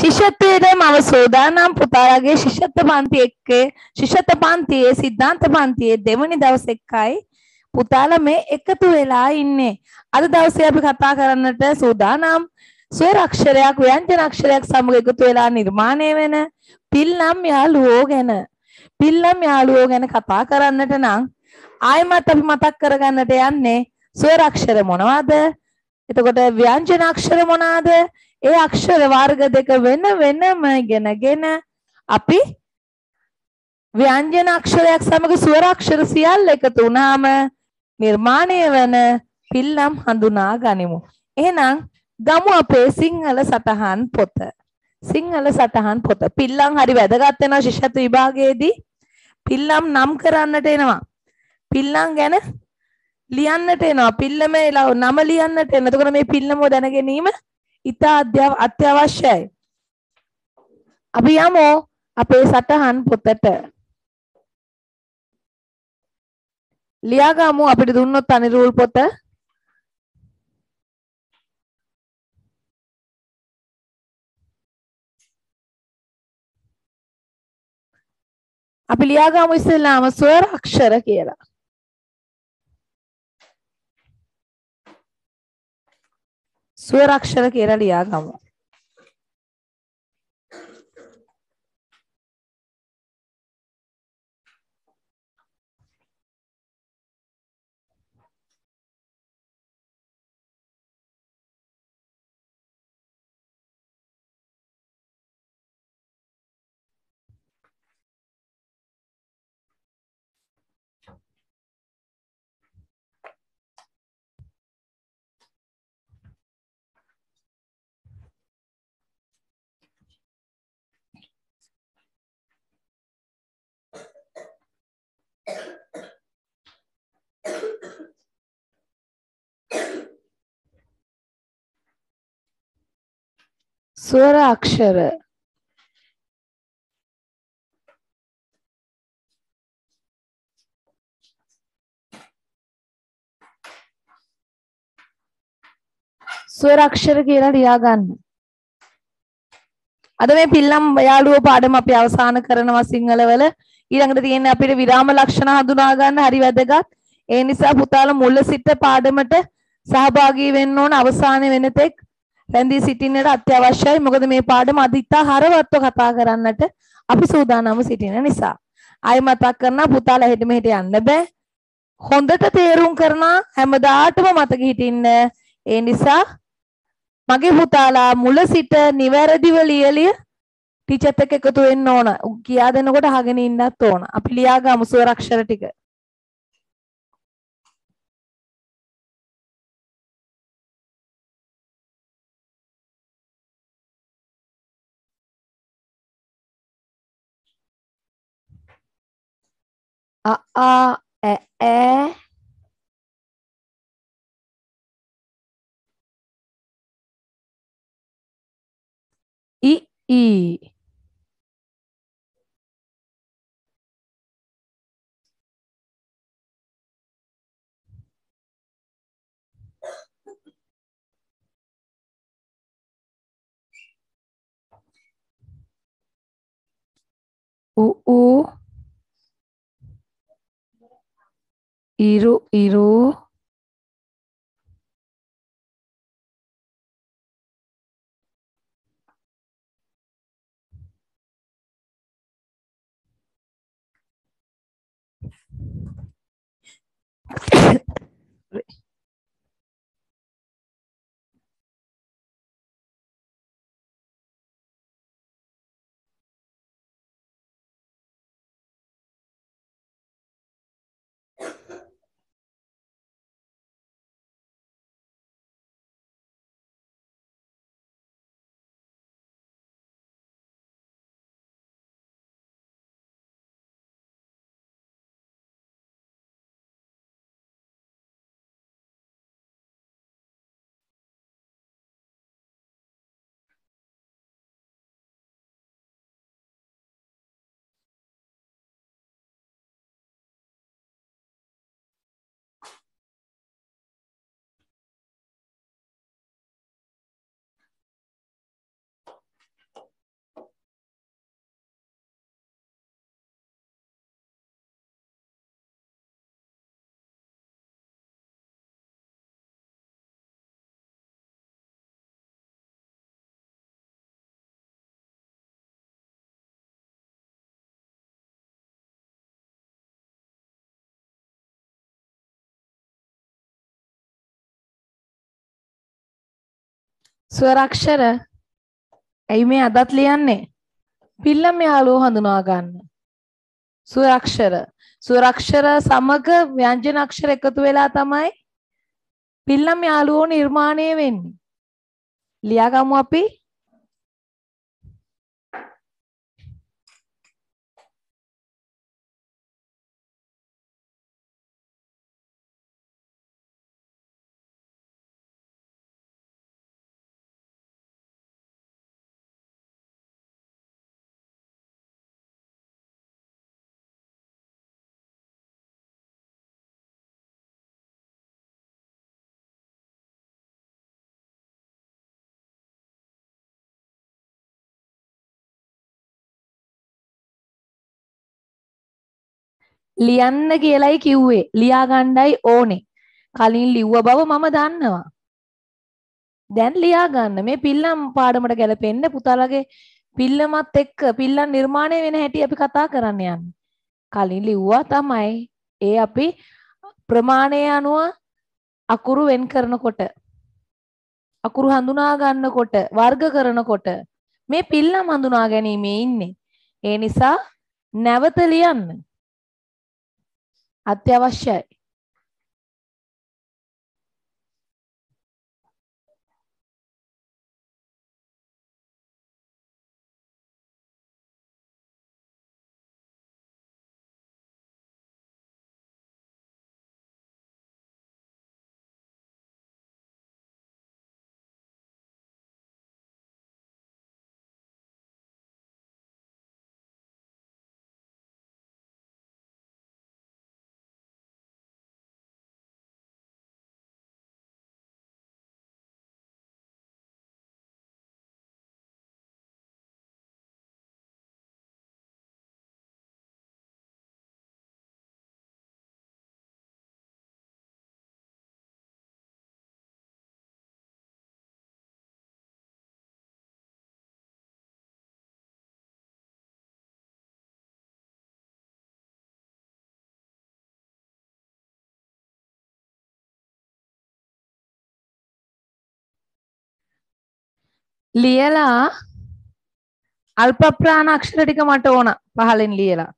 शिष्यत्व माव सोदानां पुतारागे शिष्यत्व भांति एक्के शिष्यत्व भांति सिद्धांत भांति देवनी दवस एक्कई පුතාල මේ එකතු වෙලා ඉන්නේ. අද දවසේ අපි කතා කරන්නට සූදානම් ස්වර අක්ෂරයක් ව්‍යංජන අක්ෂරයක් සමග එකතු වෙලා නිර්මාණය වෙන පිල්ලම් යාළුවෝ ගැන කතා කරන්නට නම් ආයෙමත් අපි මතක් කරගන්නට යන්නේ ස්වර අක්ෂර මොනවාද? එතකොට ව්‍යංජන අක්ෂර මොනවාද? ඒ අක්ෂර වර්ග දෙක වෙන වෙනම ඉගෙනගෙන අපි ව්‍යංජන අක්ෂරයක් සමග ස්වර අක්ෂර සියල්ල එකතු වුණාම निर्माणय वन पिल्लम हंदुना गनिमु එහෙනම් ගමු අපේ සිංහල සටහන් පොත පිල්ලම් හරි වැදගත් වෙනවා ශිෂ්‍යත්ව විභාගයේදී පිල්ලම් නම් කරන්නට එනවා පිල්ලම් ගැන ලියන්නට එනවා පිල්ලමේ නම ලියන්නට එන. එතකොට මේ පිල්ලම දැන ගැනීම ඉතා අත්‍යවශ්‍යයි. අපි යමු අපේ සටහන් පොතට. ලියාගමු අපිට දුන්නොත් අනිරූල් පොත. අපි ලියාගමු ඉස්සෙල්ලාම ස්වර අක්ෂර කියලා. ස්වර අක්ෂර කියලා ලියාගමු. स्वर अक्षर කියලා ලියා ගන්න. අද මේ පිල්ලම් යාළුවෝ පාඩම අපි අවසන් කරනවා සිංහලවල. ඊළඟට තියෙන්නේ අපිට විරාම ලක්ෂණ හඳුනා ගන්න හරි වැදගත්. ඒ නිසා පුතාලා මුල සිට පාඩමට සහභාගී වෙන්න ඕන අවසානයේ වෙනතෙක් රැඳී සිටින්නට අත්‍යවශ්‍යයි. මොකද මේ පාඩම අද ඉතා හරවත්ව කතා කරන්නට අපි සූදානම් සිටින නිසා. ආයෙ මතක් කරනවා පුතාලා හෙට මෙහෙට යන්න බෑ. හොඳට තේරුම් කරනවා හැමදාටම මතක හිටින්න. ඒ නිසා මගේ පුතාලා මුල සිට නිවැරදිව ලියලිය ටීචර්ත් එක්ක එකතු වෙන්න ඕන. කියා දෙනකොට අහගෙන ඉන්නත් ඕන. අපි ලියා ගමු ස්වර අක්ෂර ටික. අ අ ඇ ඇ I I U U Iru Iru ಸ್ವರಾಕ್ಷರ ඇයි මේ අදත් ලියන්නේ පිල්ලම් යාළුවෝ හඳුනා ගන්න ස්වරාක්ෂර සමග ව්‍යංජන අක්ෂර එකතු වෙලා තමයි පිල්ලම් යාළුවෝ නිර්මාණය වෙන්නේ ලියාගමු අපි ලියන්න කියලයි කිව්වේ ලියා ගන්නයි ඕනේ කලින් ලිව්ව බව මම දන්නවා දැන් ලියා ගන්න මේ පිල්ලම් පාඩමට ගැලපෙන්න පුතාලගේ පිල්ලමත් එක්ක පිල්ලම් නිර්මාණය වෙන හැටි අපි කතා කරන්න යන්නේ කලින් ලිව්වා තමයි ඒ අපි ප්‍රමාණය අනුව අකුරු වෙන් කරනකොට අකුරු හඳුනා ගන්නකොට වර්ග කරනකොට මේ පිල්ලම් හඳුනා ගැනීමේ ඉන්නේ ඒ නිසා නැවත ලියන්න अत्यावश्य ලියලා අල්ප ප්‍රාණ අක්ෂර ටික මට ඕන පහලෙන් ලියලා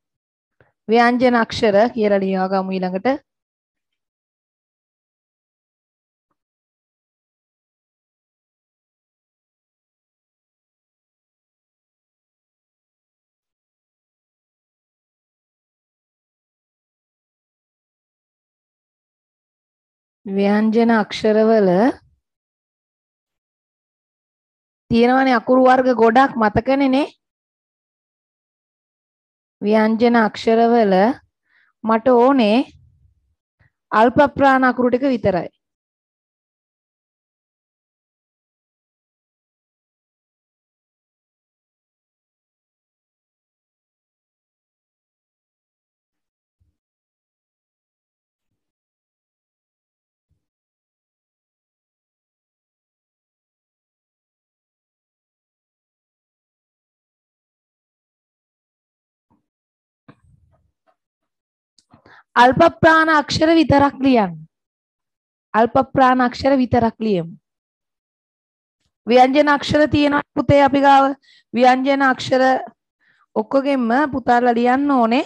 ව්‍යංජන අක්ෂර කියලා ලියා ගමු ඊළඟට ව්‍යංජන අක්ෂරවල තියෙනවනේ අකුරු වර්ග ගොඩක් මතකනේ නේ ව්‍යංජන අක්ෂරවල මට ඕනේ අල්ප ප්‍රාණ අකුරු ටික විතරයි අල්ප ප්‍රාණ අක්ෂර විතරක් ලියන්න අල්ප ප්‍රාණ අක්ෂර විතරක් ලියමු ව්‍යංජන අක්ෂර තියෙනවා පුතේ අපි ගාව ව්‍යංජන අක්ෂර ඔක්කොගෙම පුතාලා ලියන්න ඕනේ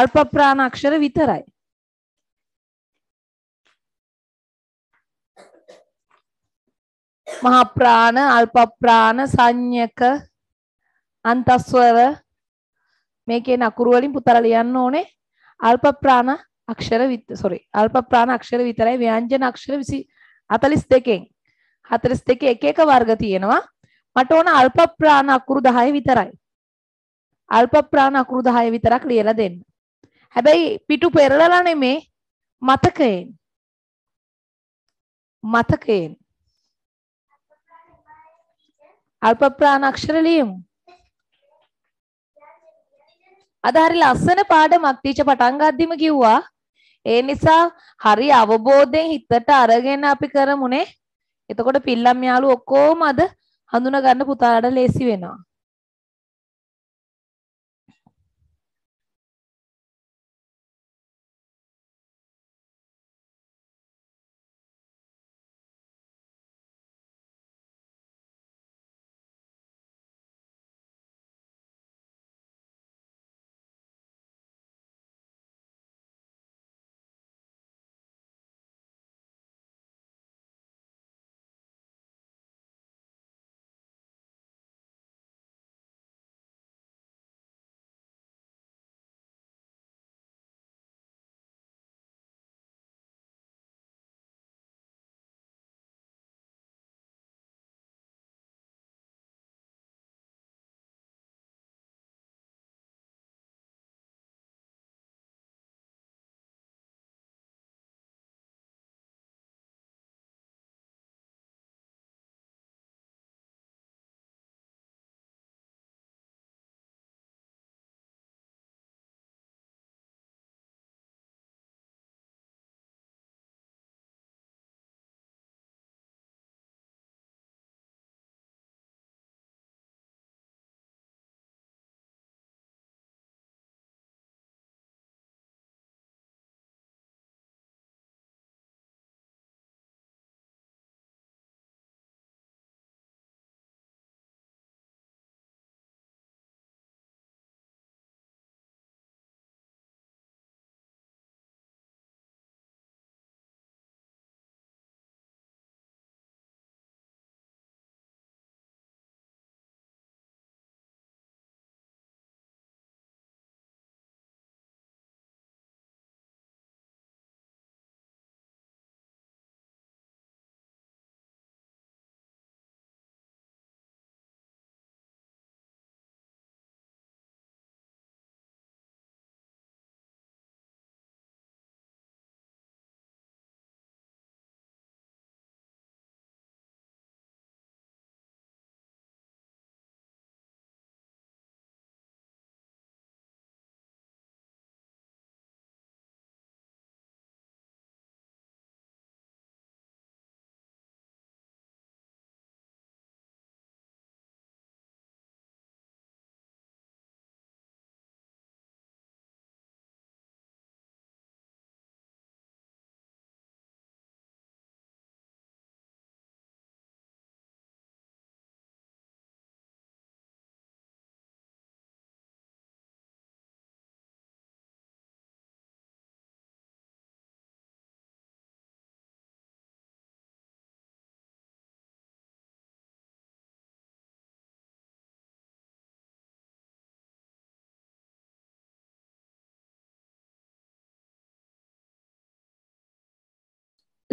අල්ප ප්‍රාණ අක්ෂර විතරයි මහා ප්‍රාණ අල්ප ප්‍රාණ සංඤ්ඤක අන්තස්වර මේකේ නකුරු වලින් පුතාලා ලියන්න ඕනේ අල්ප ප්‍රාණ අක්ෂර විතරයි ව්‍යංජන අක්ෂර 42න් 42 එක එක වර්ග තියෙනවා මට ඕන අල්ප ප්‍රාණ අකුරු 10 විතරයි අල්ප ප්‍රාණ අකුරු 10 විතරක් ලියලා දෙන්න හැබැයි පිටු පෙරලලා නෙමේ මතකයෙන් අල්ප ප්‍රාණ අක්ෂර ලියමු අද හරි ලස්සන පාඩමක් ටීචර් පටන් ගද්දිම කිව්වා ඒ නිසා හරි අවබෝධයෙන් හිතට අරගෙන අපි කරමුනේ එතකොට පිල්ලම් යාළු ඔක්කොම අද හඳුනා ගන්න පුතාලට ලේසි වෙනවා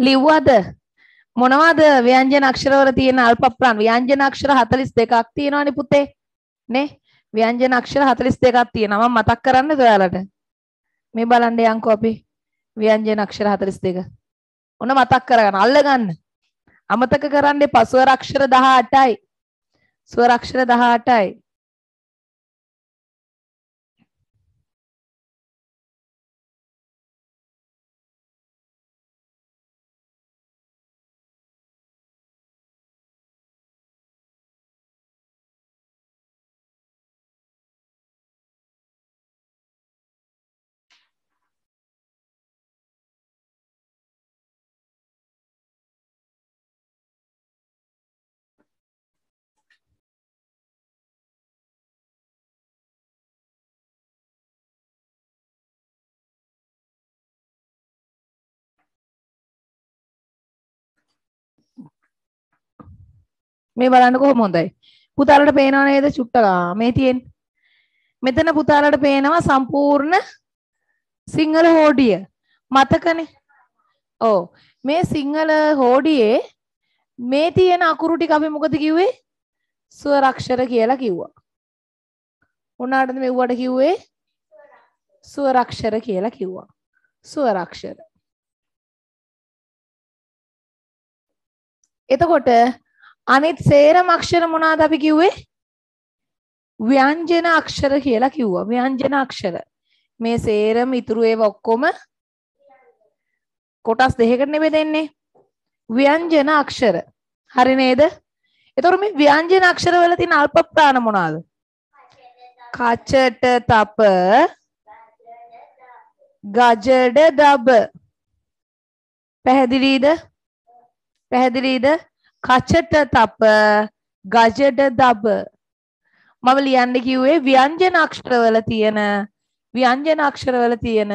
ලිව්වද මොනවද ව්‍යංජන අක්ෂරවල තියෙන අල්ප ප්‍රාණ? ව්‍යංජන අක්ෂර 42ක් තියෙනවානේ පුතේ නේ. ව්‍යංජන අක්ෂර 42ක් තියෙනවා. මම මතක් කරන්නද ඔයාලට? මේ බලන්න යන්කෝ අපි ව්‍යංජන අක්ෂර 42. ඔන්න මතක් කරගන්න, අල්ලගන්න. අමතක කරන්න එපා. ස්වර අක්ෂර 18යි. ස්වර අක්ෂර 18යි. මේ බලන්න කොහොම හොඳයි. පුතාලට පේනව නේද චුට්ටලා මේ තියෙන්නේ. මෙතන පුතාලට පේනවා සම්පූර්ණ සිංහල හෝඩිය. මතකනේ. ඔව්. මේ සිංහල හෝඩියේ මේ තියෙන අකුරු ටික අපි මොකද කිව්වේ? ස්වර අක්ෂර කියලා කිව්වා. උනාටද මෙව්වට කිව්වේ? ස්වර අක්ෂර කියලා කිව්වා. ස්වර අක්ෂර. එතකොට අනිත් සේරම අක්ෂර මොනවාද අපි කිව්වේ? ව්‍යංජන අක්ෂර කියලා කිව්වා. ව්‍යංජන අක්ෂර. මේ සේරම ඉතුරු ඒවා ඔක්කොම කොටස් දෙකකට නෙමෙදෙන්නේ. ව්‍යංජන අක්ෂර. හරි නේද? ඒතර මේ ව්‍යංජන අක්ෂර වල තියෙන අල්ප ප්‍රාණ මොනවාද? කචට තප, ගජඩ දබ. පැහැදිලිද? පැහැදිලිද? කචට තප, ගජඩ දබ. මම ලියන්න කිව්වේ ව්‍යංජන අක්ෂරවල තියෙන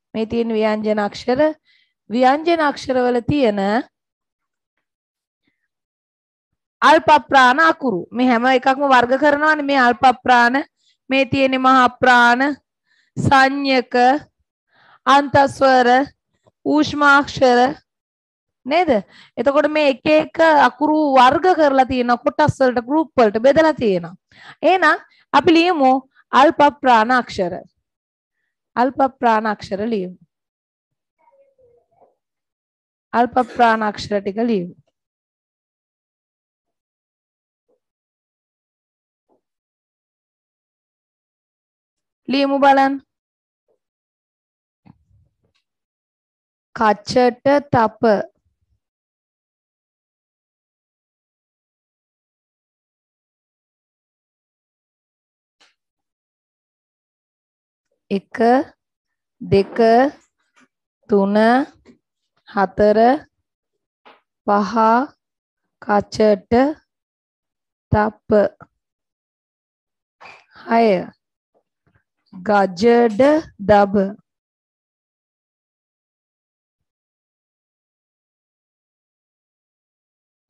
මේ තියෙන ව්‍යංජන අක්ෂරවල තියෙන අල්ප ප්‍රාණ අකුරු. මේ හැම එකක්ම වර්ග කරනවානේ. මේ අල්ප ප්‍රාණ, මේ තියෙන මහා ප්‍රාණ, සංයක, අන්තස්වර, ඌෂ්මාක්ෂර නේද? එතකොට මේ එක එක අකුරු වර්ග කරලා තියෙනවා, කොටස් වලට, group වලට බෙදලා තියෙනවා. එහෙනම් අපි ලියමු අල්ප ප්‍රාණ අක්ෂර. අල්ප ප්‍රාණ අක්ෂර ලියමු. අල්ප ප්‍රාණ අක්ෂර ටික ලියමු. ලියමු බලන්න. කච්චට තප, එක, දෙක, තුන, හතර, පහ, කචට තප්ප, හය, ගජඩ දබ.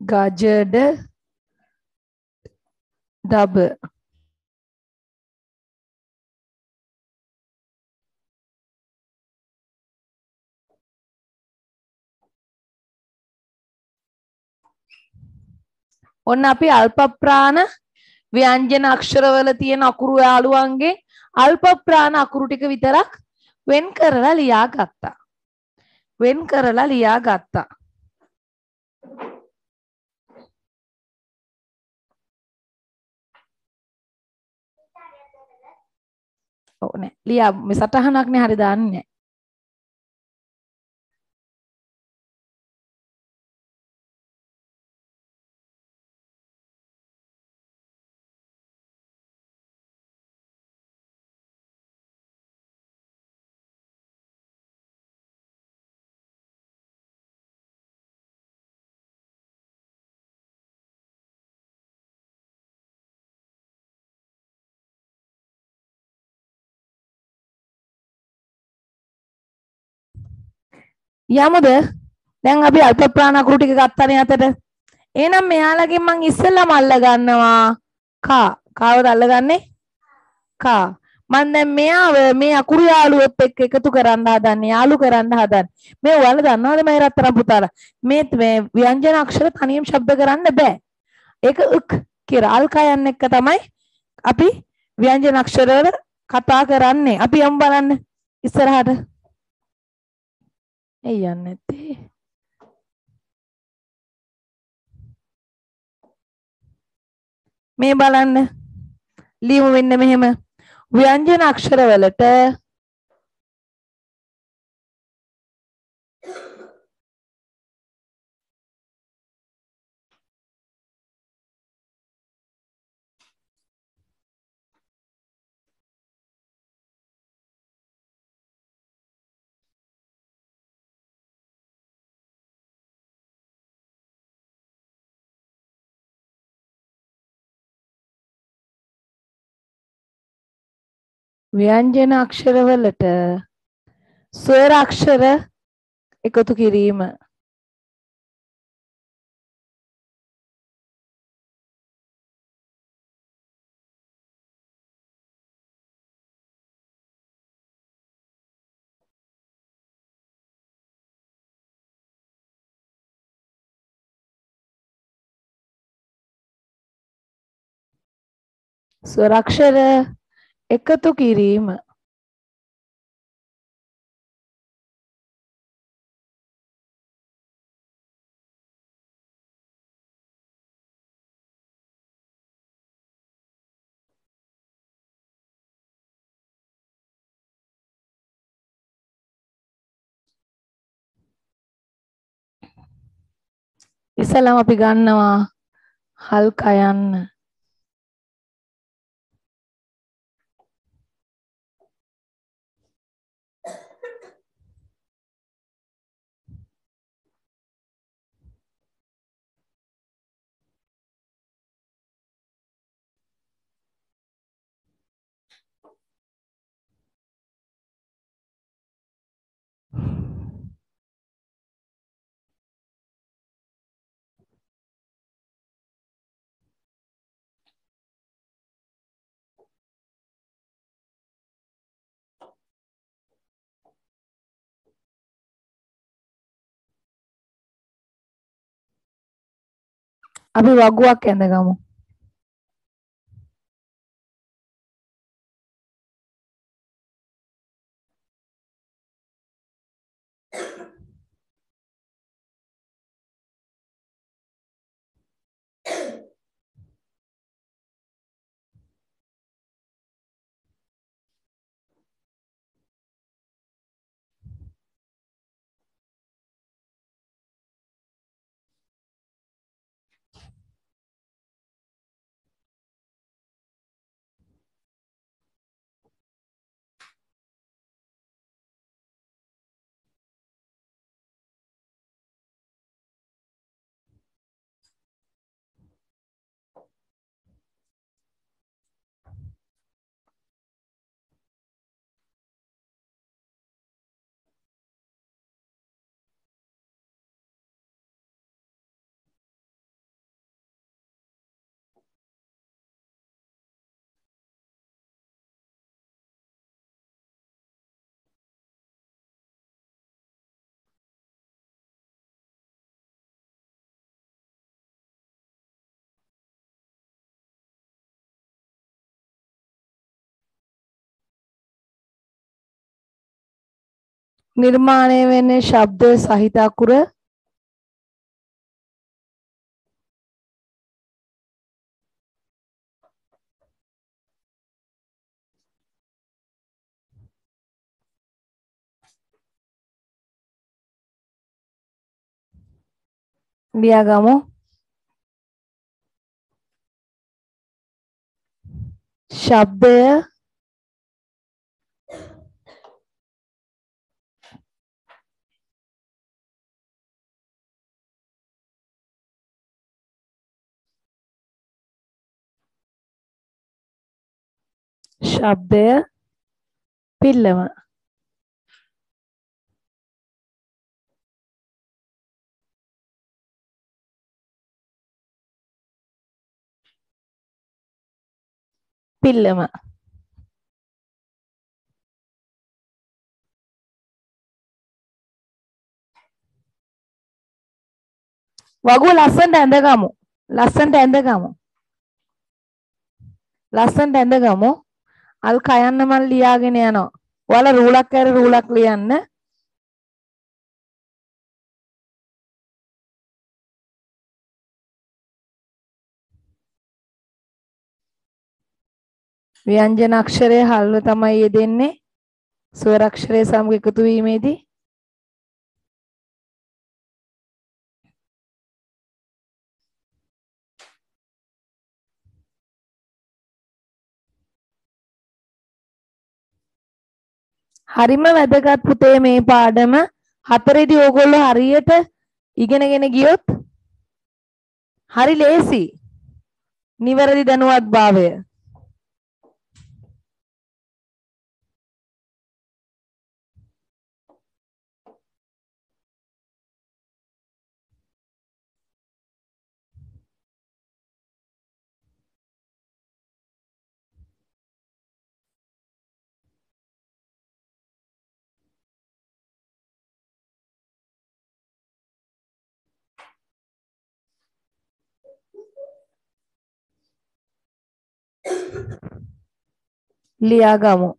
ගජඩ දබ. ඔන්න අපි අල්ප ප්‍රාණ ව්‍යංජන අක්ෂරවල තියෙන අකුරු යාළුවන්ගේ අල්ප ප්‍රාණ අකුරු ටික විතරක් වෙන් කරලා ලියාගත්තා. ඔව් නේ. ලියා මේ සටහනක් නේ, හරි දාන්නේ. යමුද? දැන් අපි අල්ප ප්‍රාණ අකුරු ටික ගත්තානේ අතට. එහෙනම් මෙයාලගෙන් මං ඉස්සෙල්ලාම අල්ල ගන්නවා ක. කවද අල්ලගන්නේ? ක. మన మే అకుడియాలు పెక్కెకతు కరందాదాన్ని ఆలు కరందాదాన్ని మే వాళ్ళది అన్నది మేర తరంపుతార మే వ్యంజన అక్షర తనియం శబ్ద కరన్న బే ඒක ఉక్ కిరాల్ కయన్న එක තමයි අපි వ్యంజన అక్షర වල කතා කරන්නේ අපි යම් බලන්න ඉස්සරහට ඒ යන්නේ නැති මේ බලන්න ලියමු වෙන්න මෙහෙම ව්‍යංජන අක්ෂර වලට ව්‍යංජන අක්ෂර වලට ස්වර අක්ෂර එකතු කිරීම ස්වර අක්ෂර එකතු කිරීම ඉස්සලම අපි ගන්නවා හල්ක යන්න අපි වගුවක් ඇඳගමු නිර්මාණය වෙන්නේ ශබ්ද සහිත අකුර ලියගමු ශබ්දය शब्दे पिल्लम पिल्लम Wagu lasan tanda kamu, lasan tanda kamu, lasan tanda kamu. Al kayan nama liya gini ano, wala rulak kere rulak liyan ne. Vyanjan akshare halu tamai yedenne, swar akshare samke kutuvi medi. හරිම වැදගත් පුතේ මේ පාඩම. හතරේදී ඕගොල්ලෝ හරියට ඉගෙනගෙන ගියොත් හරි ලේසි. නිවැරදි දැනුවත්භාවය. ලියාගමු.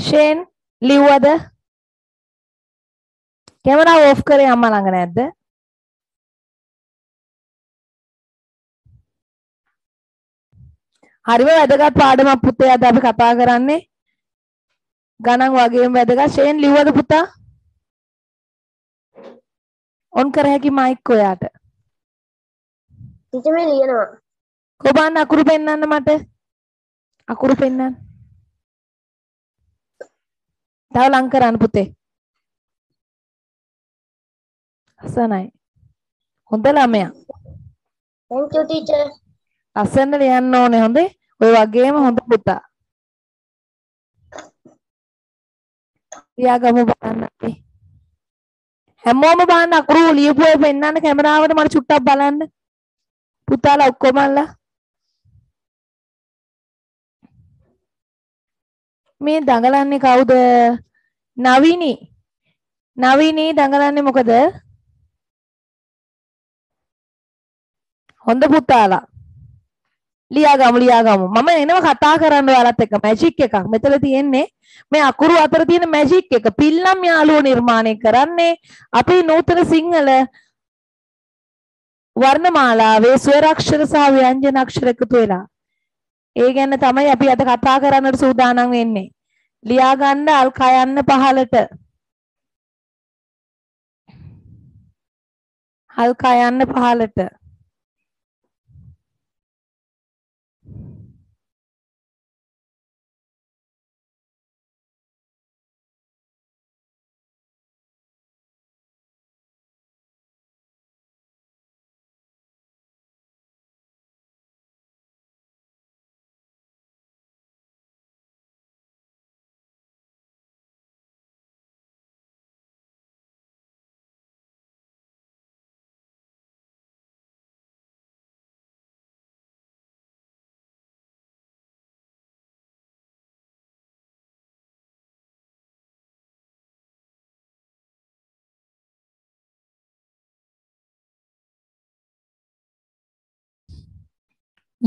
Shane, ලිව්වද? කැමරාව ඕෆ් කරේ අම්මා ළඟ නැද්ද? හරිම වැදගත් පාඩමක් පුතේ අද අපි කතා කරන්නේ. ගණන් වගේම වැදගත්. Shane ලිව්වද පුතා? ඔන් කර හැකි මයික් ඔයාට. ටිචර් මේ ලියනවා. කොබන්න අකුරු පෙන්නන්න මට. අකුරු පෙන්නන්න. තව ලං කරන්න පුතේ. අසනයි. හොඳ ළමයා. Thank you teacher. අසන්න ලියන්න ඕනේ හොඳේ. ඔය වගේම හොඳ පුතා. ලියාගමු බලන්න අපි. හැමෝම බලන්න අකුරු ලියපු අය පෙන්නන්න කැමරාවට මට චුට්ටක් බලන්න. පුතාලා ඔක්කොමලා මේ දඟලන්නේ කවුද? නවිනි. නවිනි දඟලන්නේ මොකද? හොඳ පුතාලා. ලියාගමු ලියාගමු. මම එනවා කතා කරන්න ඔයාලත් එක්ක මැජික් එකක්. මෙතන තියෙන්නේ මේ අකුරු අතර තියෙන මැජික් එක. පිල්ලම් යාළුවෝ නිර්මාණය කරන්නේ අපේ නූතන සිංහල වර්ණමාලාවේ ස්වර අක්ෂර සහ ව්‍යංජන අක්ෂර එකතු වෙලා. ඒ ගැන තමයි අපි අද කතා කරන්නට සූදානම් වෙන්නේ. ලියා ගන්න අල් කයන්න පහලට. අල් කයන්න පහලට.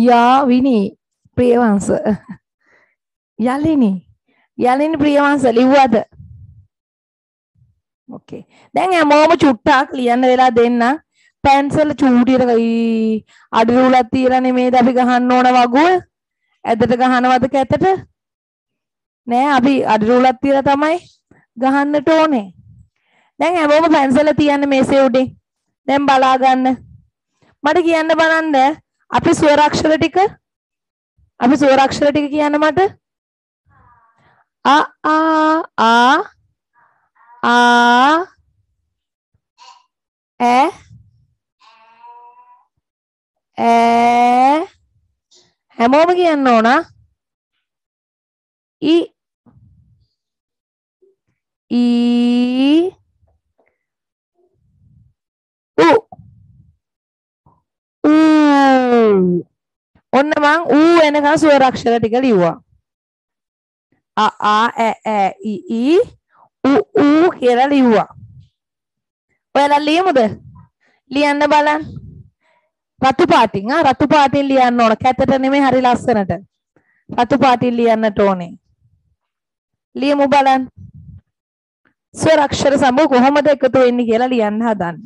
යා විනි ප්‍රියවංශ යලිනි ප්‍රියවංශ ලිව්වද? ඕකේ. දැන් හැමෝම චුට්ටක් ලියන්න වෙලා දෙන්න. පැන්සල චූටියට අඩිරුලක් තියලා නෙමෙයිද අපි ගහන්න ඕන වගුව? ඇදට ගහනවද කැතට? නෑ අපි අඩිරෝලක් තියලා තමයි ගහන්නට ඕනේ. දැන් හැමෝම පැන්සල තියන්න මේසේ උඩේ. දැන් බලා ගන්න. මට කියන්න බලන්න අපි ස්වරාක්ෂර ටික කියන්න මට. අ ආ ආ ආ ඈ ඈ හැමෝම කියන්න ඕන. ඊ ඊ උ ඌ. ඔන්න මං ඌ එනකන් ස්වර අක්ෂර ටික ලිව්වා. අ ආ ඈ ඈ ඊ ඊ ඌ ඌ කියලා ලිව්වා. ඔයාලා ලියමුද? ලියන්න බලන්න. රතු පාටින් රතු පාටින් ලියන්න ඕන. කැතට නෙමෙයි, හරි ලස්සනට. රතු පාටින් ලියන්නට ඕනේ. ලියමු බලන්න. ස්වර අක්ෂර සමූහ කොහොමද එකතු වෙන්නේ කියලා ලියන්න හදන්න.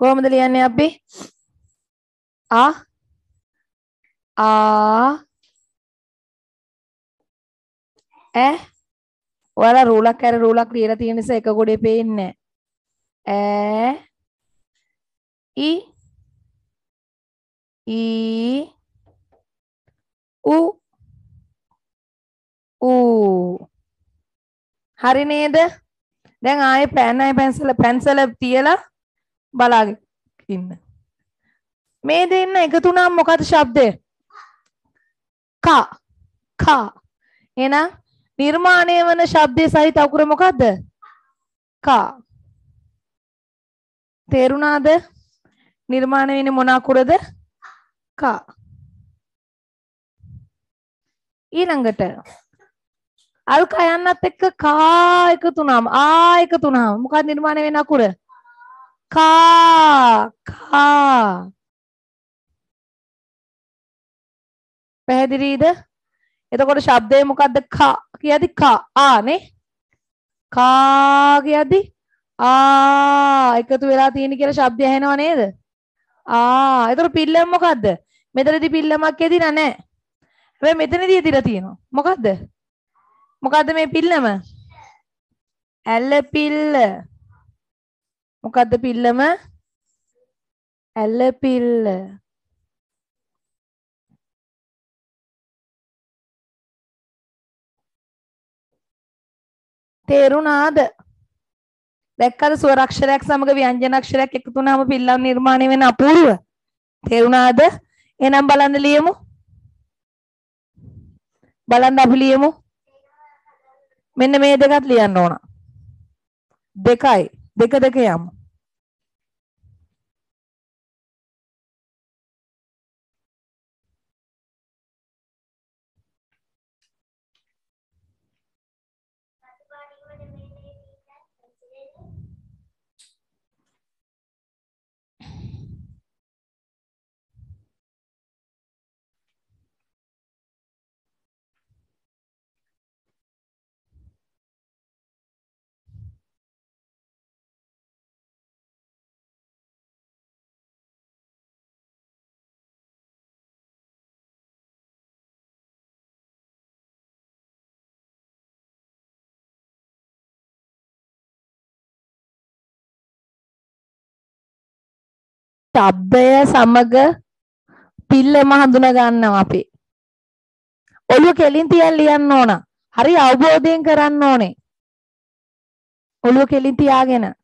කොහොමද ලියන්නේ අපි? අ ආ ඈ. ඔයාලා රූලක් අර රූලක් ලියලා තියෙන නිසා එක ගොඩේ පේන්නේ නැහැ. ඈ ඊ ඊ උ ඌ. හරි නේද? දැන් ආයේ පෑන් ආයේ පැන්සල තියලා බලාගෙන ඉන්න. මේ දෙන්න එකතු වුණාම මොකද ශබ්දය? ක ක. එහෙනම් නිර්මාණය වන ශබ්දය සහිත අකුර මොකද්ද? ක. තේරුණාද? නිර්මාණය වෙන්නේ මොන අකුරද? ක. ඊළඟට අල් ක යන්නත් එක්ක කා එකතු වුණාම ආ එකතු වුණාම මොකද නිර්මාණය වෙන අකුර? කා කා. පැහැදිලිද? එතකොට ශබ්දය මොකද්ද? කා කියද්දි කා ආනේ. කා කියද්දි ආ එකතු වෙලා තියෙන කියලා શબ્දය ඇහෙනව නේද? ආ ඒතර පිල්ලම මොකද්ද? මෙතනදී පිල්ලමක් ඇදිනා නැහැ. හැබැයි මෙතනදී ඇදිලා තියෙනවා. මොකද්ද? මොකද්ද මේ පිල්ලම? ඇල්ල පිල්ල. මොකද්ද පිල්ලම? ඇල්ල පිල්ල. තේරුණාද? දැක්කද ස්වර අක්ෂරයක් සමග ව්‍යංජන අක්ෂරයක් එකතු වුණාම පිල්ලම් නිර්මාණය වෙන අපූර්ව? තේරුණාද? එහෙනම් බලන්න ලියමු. බලන්න අපි ලියමු. මෙන්න මේ දෙකත් ලියන්න ඕන. දෙකයි. දෙක දෙක යමු. ශබ්දය සමග පිල්ලම හඳුනා ගන්නවා අපි. ඔළුව කෙලින් තියන් ලියන්න ඕන. හරි අවබෝධයෙන් කරන්න ඕනේ. ඔළුව කෙලින් තියාගෙන.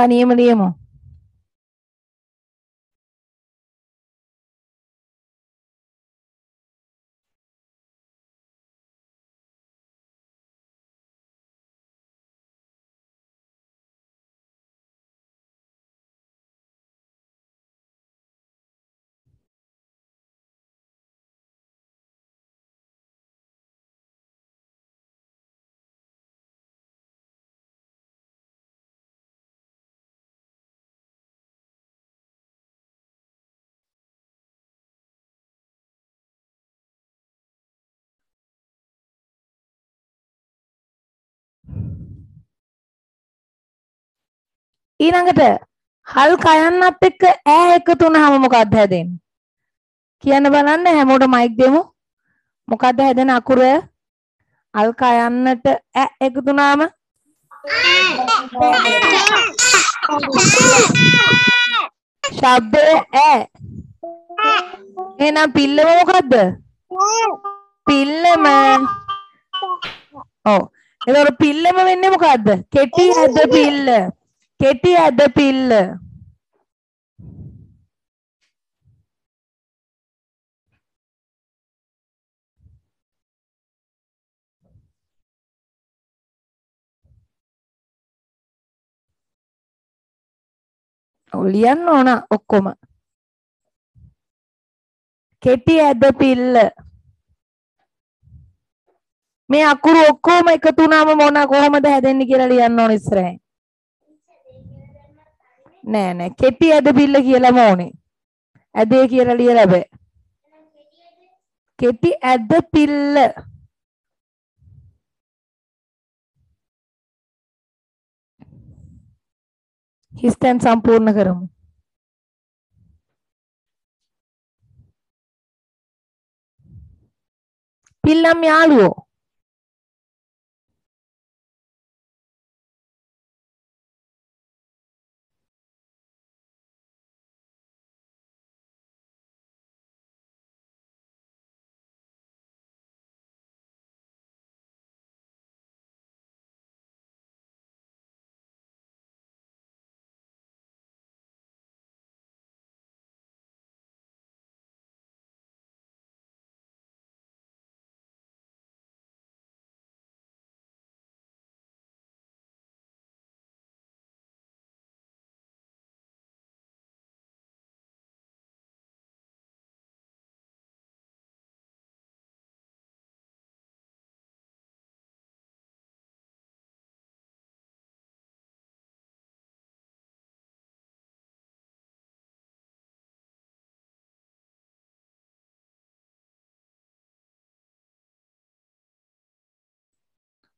තනියම ලියමු. ඊළඟට හල් කයන්නත් එක්ක ඈ එකතු වුණාම මොකක්ද හැදෙන්නේ කියන්න බලන්න. හැමෝටම මයික් දෙමු. මොකක්ද හැදෙන අකුර? අල් කයන්නට ඈ එකතු වුණාම ශබ්දය ඈ. එහෙනම් පිල්ලම මොකක්ද? පිල්ලම. ඔව් ඒතකොට පිල්ලම වෙන්නේ මොකක්ද? කෙටි ඇද පිල්ල. කෙටි ඇද පිල්ල. ලියන්න ඕන ඔක්කොම. කෙටි ඇද පිල්ල. මේ අකුරු ඔක්කොම එකතු වුණාම මොන කොහොමද හැදෙන්නේ කියලා ලියන්න ඕන ඉස්සරහින්. නෑ නෑ කෙටි ඇද පිල්ල කියලාම ඕනේ. ඇදේ කියලා ලියලා බෑ. කෙටි ඇද පිල්ල. ही स्टँड सम पूर्ण करम पिल्लम याळुओ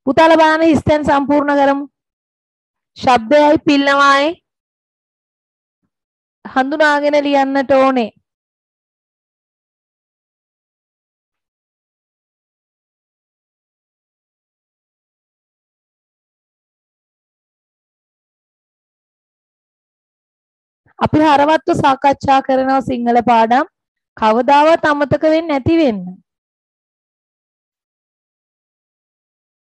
पुताला बनाने हिस्टेन संपूर्ण गरम शब्द है पिल्लमाए हंदुनागेन लियन्नटोने අපි හරවත්ව සාකච්ඡා කරන සිංහල පාඩම් කවදාවත් අමතක වෙන්නේ නැති වෙන්න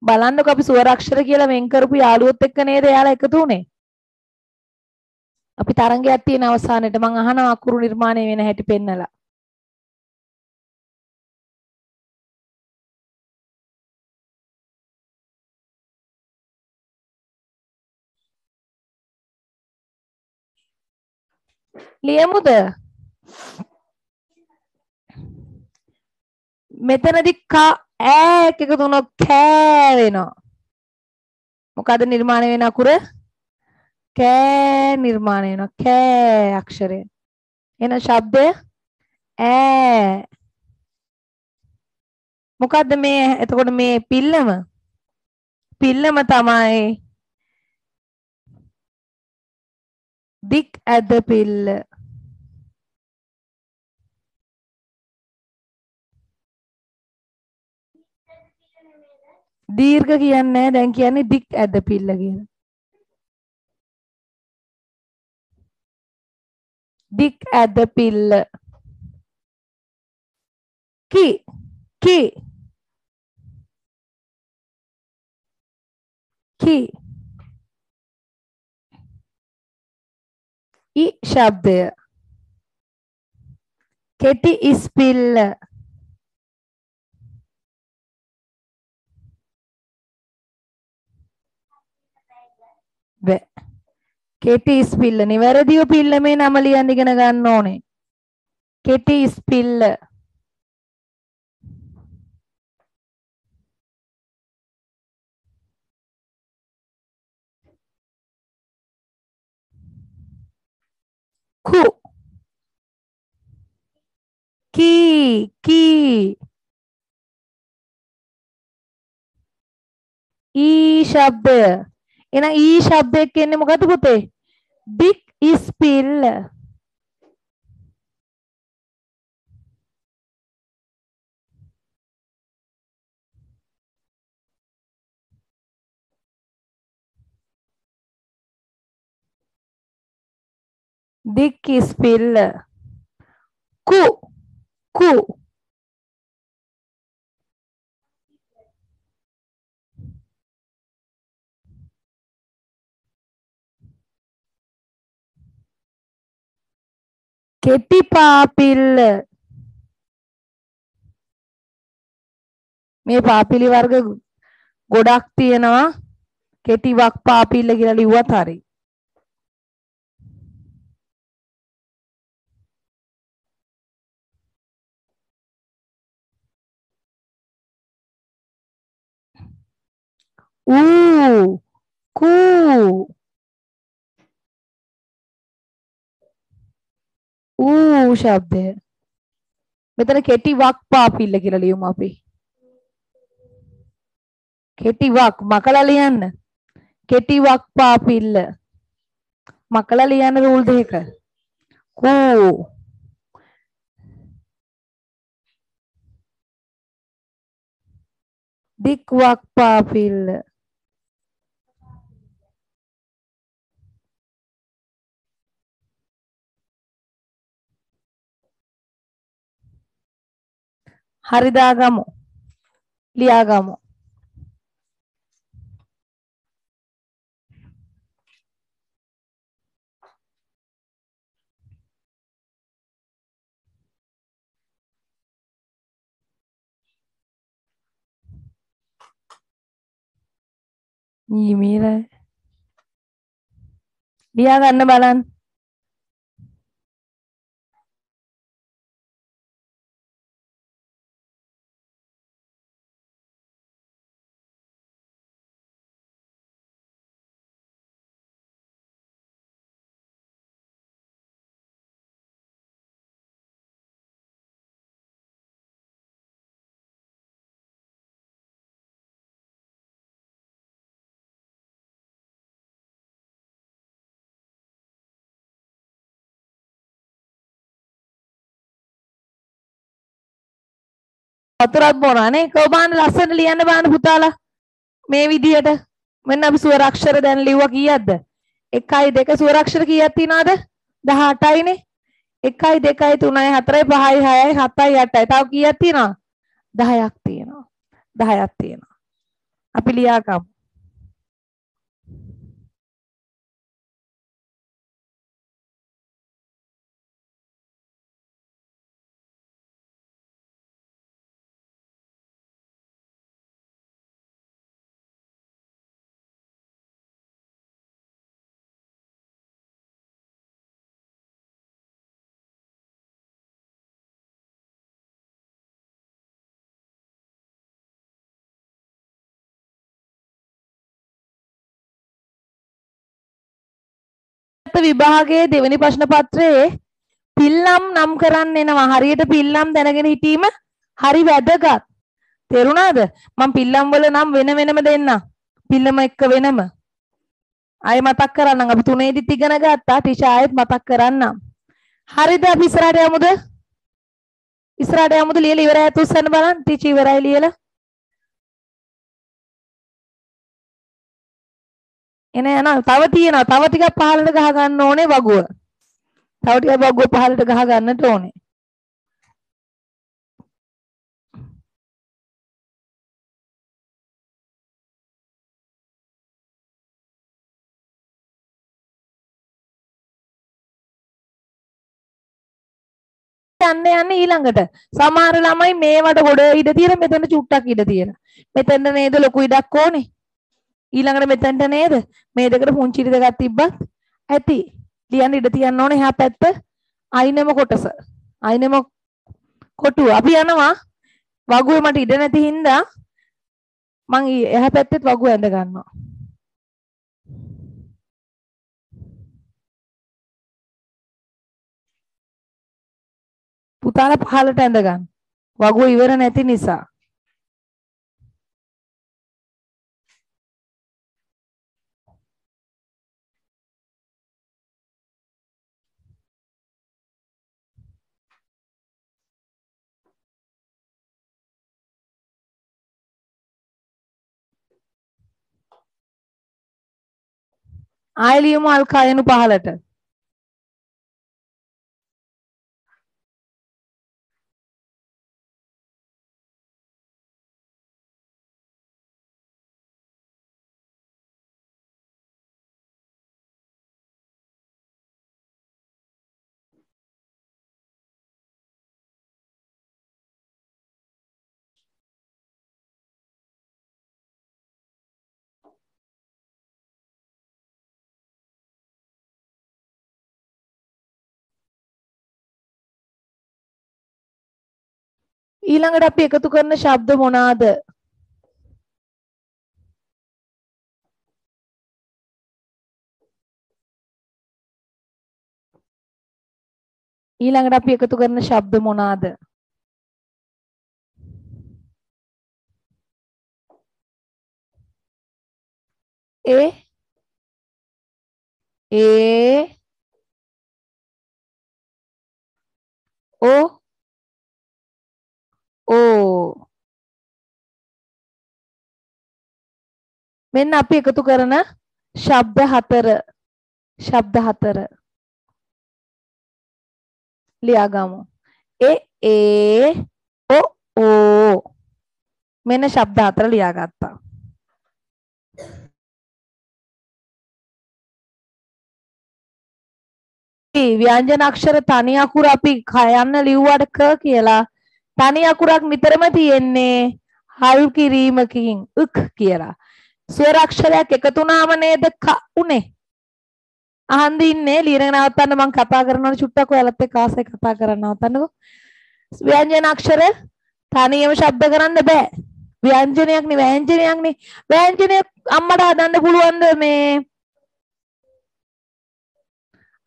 බලන්නක අපි ස්වරාක්ෂර කියලා වෙන් කරපු යාළුවොත් එක්ක නේද එයාලා එකතු වුනේ. අපි තරංගයක් තියෙන අවසානෙට මම අහනවා අකුරු නිර්මාණය වෙන හැටි පෙන්නලා. ලියමුද? මෙතනදී ඈ එකක තුනක් කෑ වෙනවා. මොකද නිර්මාණය වෙන අකුර කෑ නිර්මාණය වෙනවා. කෑ අක්ෂරය. එන ශබ්දය ඈ. මොකද්ද මේ? එතකොට මේ පිල්ලම තමයි දික් ඇද පිල්ල. දීර්ඝ කියන්නේ දැන් කියන්නේ දික් ඇද පිල්ල කියලා. දික් ඇද පිල්ල. කි කි කි ඊ ශබ්දය. කෙටි ඉස් පිල්ල. කෙටිස් පිල්ල නිවැරදිව පිල්ලමේ නම ලියන්න ඉගෙන ගන්න ඕනේ. කෙටිස් පිල්ල. කු කී කී ඊ ශබ්දය. එන ඊ શબ્දය කියන්නේ මොකද්ද පුතේ? දික් ඉස් පිල්ල. දික් ඉස් පිල්ල. කු කු කෙටි පාපිල්ල. මේ පාපිලි වර්ග ගොඩක් තියෙනවා. කෙටි වක් පාපිල්ල කියලා ලිව්වත් හරි. ඌ කූ ඌ શબ્දය. මෙතන කෙටි වක් පාපිල්ල කියලා ලියමු අපි. කෙටි වක් මකලා ලියන්න. කෙටි වක් පාපිල්ල. मकड़ा ले आने रूल देकर कू दिक वाक पाफिल हरिदागमो लियागमो ये मेरा लियागन बालन වතුරත් බොනනේ කෝබාන ලස්සන ලියන්න බාන පුතාලා මේ විදියට මෙන්න අපි ස්වරාක්ෂර දැන් ලිව්වා කීයක්ද 1 2 ස්වරාක්ෂර කීයක් තියනවද 18යි නේ 1 2 3 4 5 6 7 8 තව කීයක් තියනවද 10ක් තියනවා 10ක් තියනවා අපි ලියාගමු විභාගයේ දෙවෙනි ප්‍රශ්න පත්‍රයේ පිල්ලම් නම් කරන්න එනවා හරියට පිල්ලම් දැනගෙන හිටීම හරි වැදගත් තේරුණාද මම පිල්ලම් වල නම් වෙන වෙනම දෙන්න පිල්ලම එක වෙනම ආයෙ මතක් කරන්නම් අපි තුනේදිත් ඉගෙන ගත්තා ටිෂා ආයෙත් මතක් කරන්නම් හරිද අපි ඉස්සරහට යමුද ලියලා ඉවරයි තුස්සන්න බලන්න ටිචි ඉවරයි ලියලා එනේ යනවා තව තියෙනවා තව ටිකක් පහළට ගහ ගන්න ඕනේ වගුව තව ටිකක් වගුව පහළට ගහ ගන්නට ඕනේ යන්නේ යන්නේ ඊළඟට සමහර ළමයි මේවට ගොඩ ඉඩ තියෙන මෙතන චුට්ටක් ඉඩ තියෙන මෙතන නේද ලොකු ඉඩක් ඕනේ ඊළඟට මෙතනට නේද මේ දෙකට පුංචි ඉඩ දෙකක් තිබ්බත් ඇති ලියන්න ඉඩ තියන්න ඕනේ එහා පැත්ත අයිනම කොටස අයිනම කොටුව අපි යනවා වගුවේ මට ඉඩ නැති හින්දා මං එහා පැත්තෙත් වගුව ඇඳ ගන්නවා පුතාලා පහලට ඇඳ ගන්න වගුව ඉවර නැති නිසා आयलियम आल्कायनु पहालट ඊළඟට අපි එකතු කරන ශබ්ද මොනවාද? ඊළඟට අපි එකතු කරන ශබ්ද මොනවාද? เอโอโอเมนนับไปก็ตุกันนะศัพท์หัตถร์ศัพท์หัตถร์เลี้ยงกันมั้งเอโอโอเมนศัพท์หัตถร์เลี้ยงกันต่อవ్యంజనాక్షర తనియాకురాపి ఖయాన్న లివ్వడక කියලා తనియాకురాక్ నిතරම තියෙන්නේ හල් කිරීමකින් ක් කියලා ස්වර අක්ෂරයක් එකතු වුණාම නේද ක උනේ අහන් දින්නේ ලියන නවත්තන්න මම කතා කරනවනේ චුට්ටක් ඔයාලත් එක්ක ආසයි කතා කරන්න නවත්තන්නකෝ ව්‍යංජනාක්ෂර තනියම ශබ්ද කරන්න බෑ ව්‍යංජනයක්නේ ව්‍යංජනයක් අම්මට හදන්න පුළුවන්ද මේ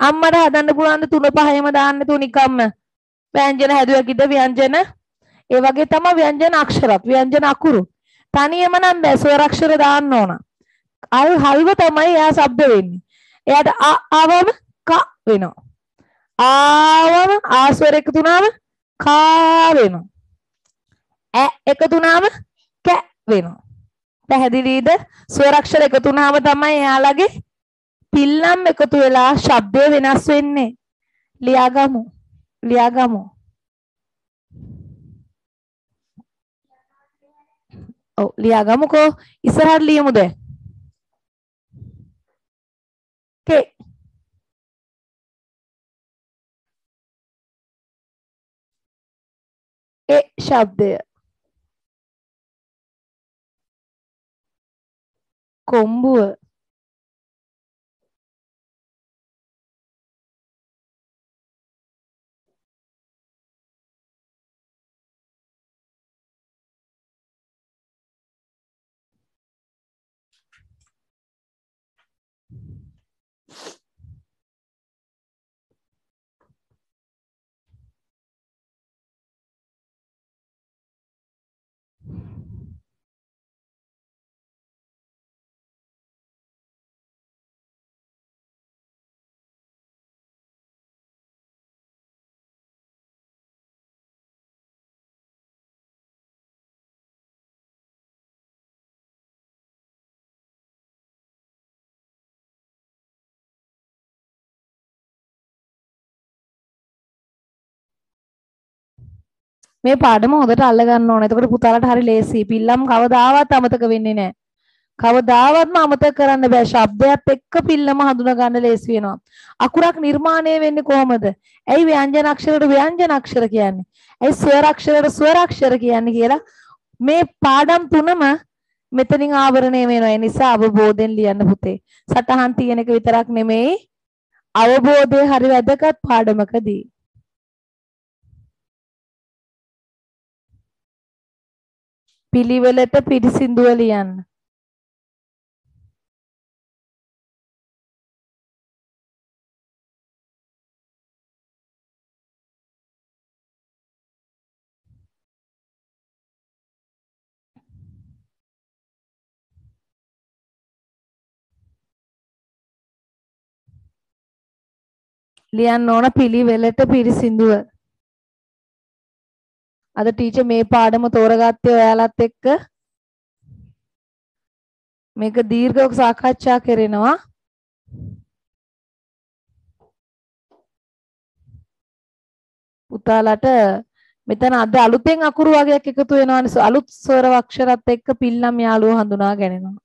අම්මට හදන්න පුළුවන් තුන පහේම දාන්න තුනිකම්ම ව්‍යංජන හැදුවා කිද ව්‍යංජන ඒ වගේ තමයි ව්‍යංජන අක්ෂරත් ව්‍යංජන අකුරු තනියම නම් බෑ ස්වර අක්ෂර දාන්න ඕන අල් හල්ව තමයි එයා ශබ්ද වෙන්නේ එයාට අ ආවම ක වෙනවා ආවම ආ ස්වර එකතු වුණාම කා වෙනවා ඈ එකතු වුණාම ක වෙනවා පැහැදිලිද ස්වර අක්ෂර එකතු වුණාම තමයි එයාලගේ පිල්ලම් එකතු වෙලා ශබ්දය වෙනස් වෙන්නේ ලියාගමු ලියාගමු ඔව් ලියාගමුකෝ ඉස්සරහට ලියමුද කේ ඒ ශබ්දය කොම්බුව මේ පාඩම හොඳට අල්ලගන්න ඕනේ. එතකොට පුතාලට හරි ලේසියි. පිල්ලම් කවදාවත් අමතක වෙන්නේ නැහැ. කවදාවත්ම අමතක කරන්න බෑ. ශබ්දයත් එක්ක පිල්ලම හඳුනා ගන්න ලේසි වෙනවා. අකුරක් නිර්මාණය වෙන්නේ කොහොමද? ඇයි ව්‍යංජන අක්ෂරයට ව්‍යංජන අක්ෂර කියන්නේ? ඇයි ස්වර අක්ෂරයට ස්වර අක්ෂර කියන්නේ කියලා මේ පාඩම් තුනම මෙතනින් ආවරණය වෙනවා. ඒ නිසා අවබෝධයෙන් ලියන්න පුතේ. සටහන් තියෙන එක විතරක් නෙමෙයි. අවබෝධය හරි වැදගත් පාඩමකදී. පිළිවෙලට පිරිසිදුව ලියන්න. ලියන්න ඕන පිළිවෙලට පිරිසිදුව. අද ටීචර් මේ පාඩම තෝරගත්තේ ඔයාලත් එක්ක මේක දීර්ඝව සාකච්ඡා කරනවා පුතාලට මෙතන අද අලුතෙන් අකුරු වර්ගයක් එකතු වෙනවානේ අලුත් ස්වර අක්ෂරات එක්ක පිල්ලම් යාළුවෝ හඳුනා ගන්නවා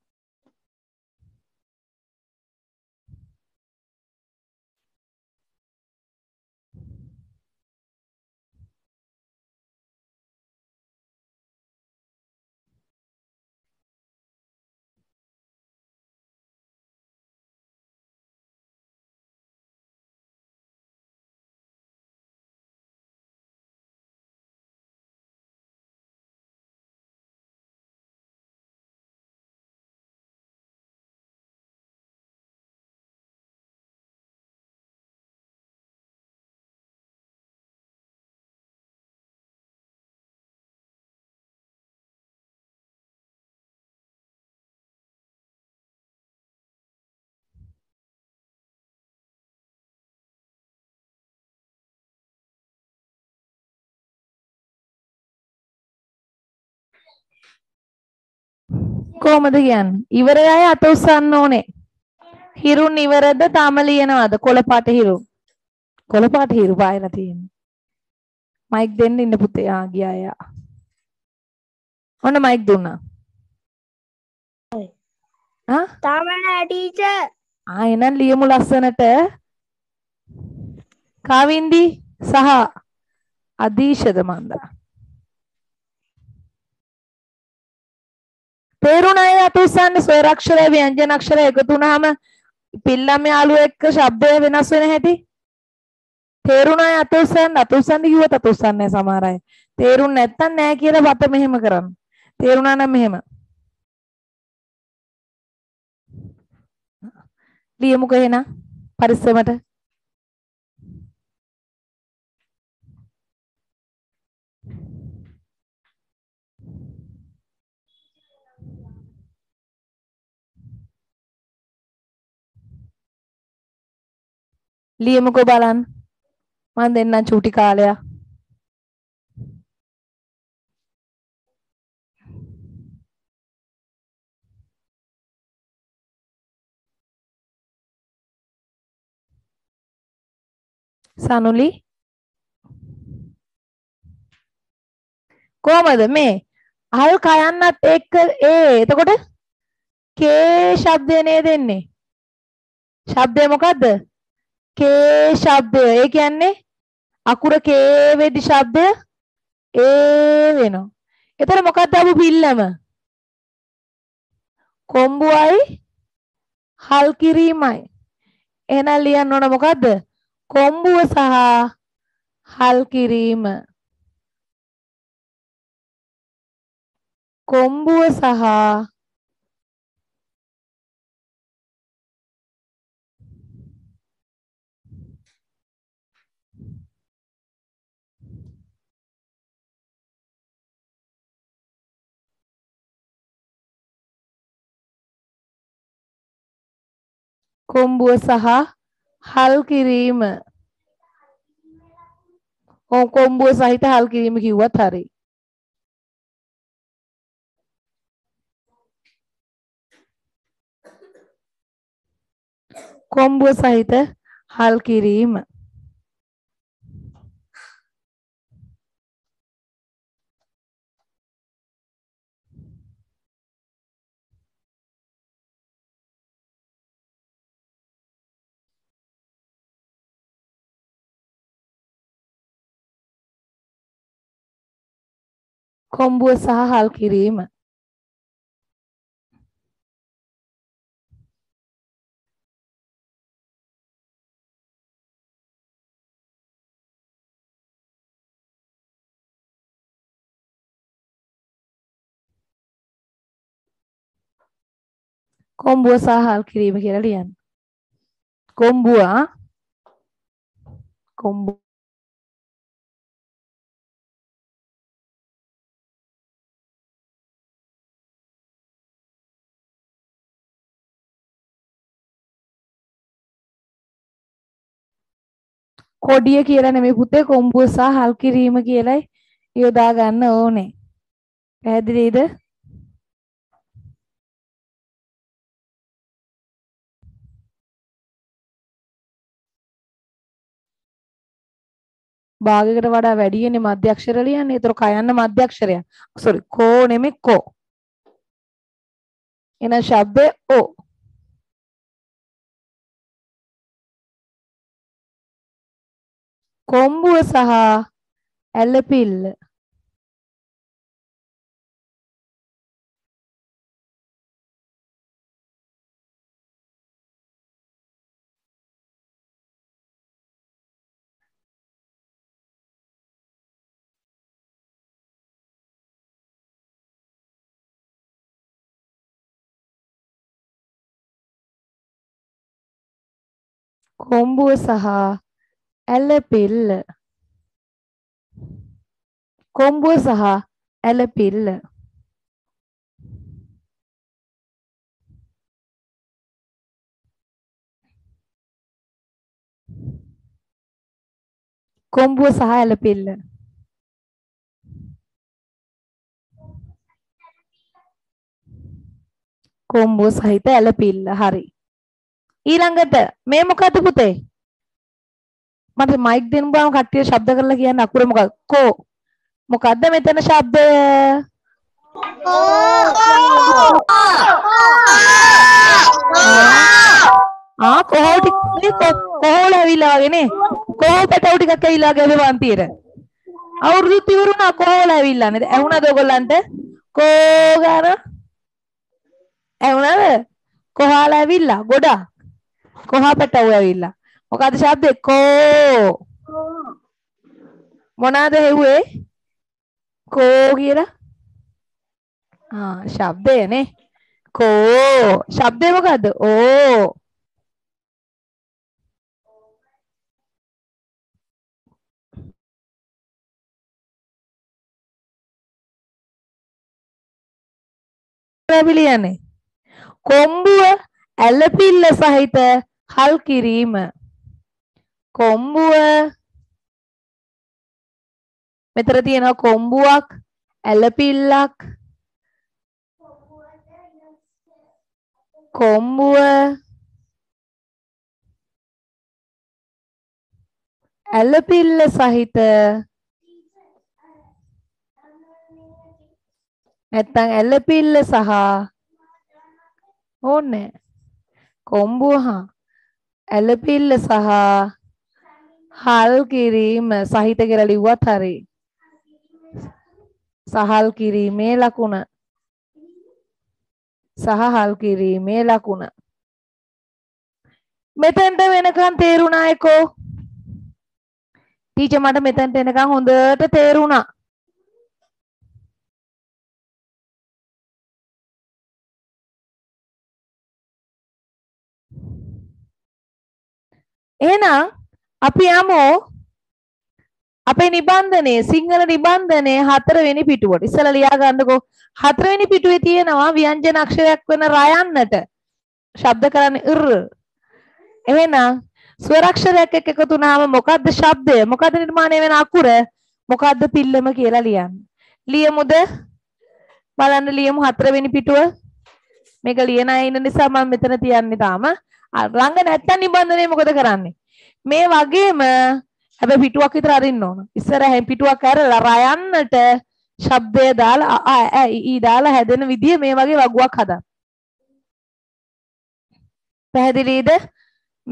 කොහොමද කියන්නේ? ඉවරයි අය අත උස්සන්න ඕනේ. හිරුන් ඉවරද තාම ලියනවාද? කොළපාට හිරු. කොළපාට හිරු පායලා තියෙන්නේ. මයික් දෙන්න ඉන්න පුතේ. ආ ගියා යා. ඔන්න මයික් දුන්නා. ඔය. ආ තාම නෑ ටීචර්. ආ එහෙනම් ලියමු ලස්සනට. කාවින්දි සහ අදීෂද මන්දා. තේරුණා ඒ අත උස්සන්නේ ස්වර අක්ෂරය ව්‍යංජන අක්ෂරය එකතු වුණාම පිල්ලම යාළු එක්ක ශබ්දය වෙනස් වෙන හැටි තේරුණා ඒ අත උස්සන්නේ කිව්වොත් අත උස්සන්නේ සමහර අය තේරුන්නේ නැත්තම් නෑ කියලා වත මෙහෙම කරන්න තේරුණා නම් මෙහෙම ලියමුක එහෙනම් පරිස්සමට ලියමුකෝ බලන්න මම දෙන්නම් චූටි කාලයක් සනුලි කොහමද මේ අහල් කයන්නත් එක්ක එතකොට කේ ශබ්දය නේද එන්නේ ශබ්දය මොකද්ද කේ ශබ්දය ඒ කියන්නේ අකුර කේ වෙදි ශබ්දය ඒ වෙනවා. එතන මොකක්ද ආපු පිල්ලම? කොම්බුවයි හල් කිරීමයි. එහෙනම් ලියන්න ඕන මොකද්ද? කොම්බුව සහ හල් කිරීම. කොම්බුව සහ කොම්බුව සහ හල් කිරීම කොම්බුව සහිත හල් කිරීම කිව්වත් හරි කොම්බුව සහිත හල් කිරීම කොම්බුව සහ හල් කිරීම කොම්බුව සහ හල් කිරීම කියලා ලියන්න කොම්බුව කොම්බුව කොඩිය කියලා නෙමෙයි පුතේ කොම්බුව සහ හල් කිරීම කියලයි යොදා ගන්න ඕනේ. පැහැදිලිද? භාගයකට වඩා වැඩියනේ මධ්‍යක්ෂර ලියන්නේ. ඒතර කයන්න මධ්‍යක්ෂරයක්. සෝරි කෝ නෙමෙයි කෝ. එන ශබ්දේ ඕ. කොම්බුව සහ ඇලපිල්ල කොම්බුව සහ ඇලපිල්ල කොම්බුව සහ ඇලපිල්ල කොම්බුව සහ ඇලපිල්ල కొంబు సహిత ఎలపిల్ల హరి ఈలంగట మే මොකද පුතේ මට මයික් දෙන්න බාම කට්ටිය ශබ්ද කරලා කියන්න අකුර මොකක් කෝ මොකද්ද මෙතන ශබ්දය ආ කොහොල් ටික කොහොල් ඇවිලාගෙනේ කොහොල් පැටවු ටිකක් ඇවිලාගෙන වන්තිර අවුරුදු ඉවරුණා කොහොල් ඇවිල්ලා නේද ඇහුණාද ඔයගොල්ලන්ට කෝ ගාන ඇහුණාද කොහාල ඇවිල්ලා ගොඩක් කොහා පැටවු ඇවිල්ලා මොකද ශබ්දේ කෝ මොනවාද හෙව්වේ කෝ කියලා ආ ශබ්දයනේ කෝ ශබ්දේ මොකද්ද ඕ ඇවිලියනේ කොඹුව ඇලපිල්ල සහිත හල් කිරීම කොඹුව මෙතන තියෙනවා කොඹුවක් ඇලපිල්ලක් කොඹුව ඇලපිල්ල සහිත නැත්තම් ඇලපිල්ල සහ ඕනේ කොඹුව හා ඇලපිල්ල සහ හල් කිරීම සහිත කියලා ලිව්වත් හරි සහල් කිරීමේ ලකුණ සහල් කිරීමේ ලකුණ මෙතෙන්ට වෙනකන් තේරුණා එකෝ ටීචර් මට මෙතෙන්ට එනකන් හොඳට තේරුණා එහෙනම් අපි යමු අපේ නිබන්ධනයේ සිංහල නිබන්ධනයේ 4 වෙනි පිටුවට. ඉස්සලා ලියා ගන්නකෝ 4 වෙනි පිටුවේ තියෙනවා ව්‍යංජන අක්ෂරයක් වෙන රයන්නට ශබ්ද කරන්නේ ඉර්. එහෙනම් ස්වර අක්ෂරයක් එක්ක එකතු වුණාම මොකද්ද ශබ්දය? මොකද්ද නිර්මාණය වෙන අකුර? මොකද්ද පිල්ලම කියලා ලියන්න. ලියමුද? බලන්න ලියමු 4 වෙනි පිටුව. මේක ලියන අය ඉන්න නිසා මම මෙතන තියන්නේ තාම. ළඟ නැත්තම් නිබන්ධනේ මොකද කරන්නේ මේ වගේම හැබැයි පිටුවක් විතර අරින්න ඕන ඉස්සරහින් පිටුවක් අරලා රයන්නට ශබ්දය දාලා අ ඊ දාලා හැදෙන විදිය මේ වගේ වගුවක් හදන්න පැහැදිලිද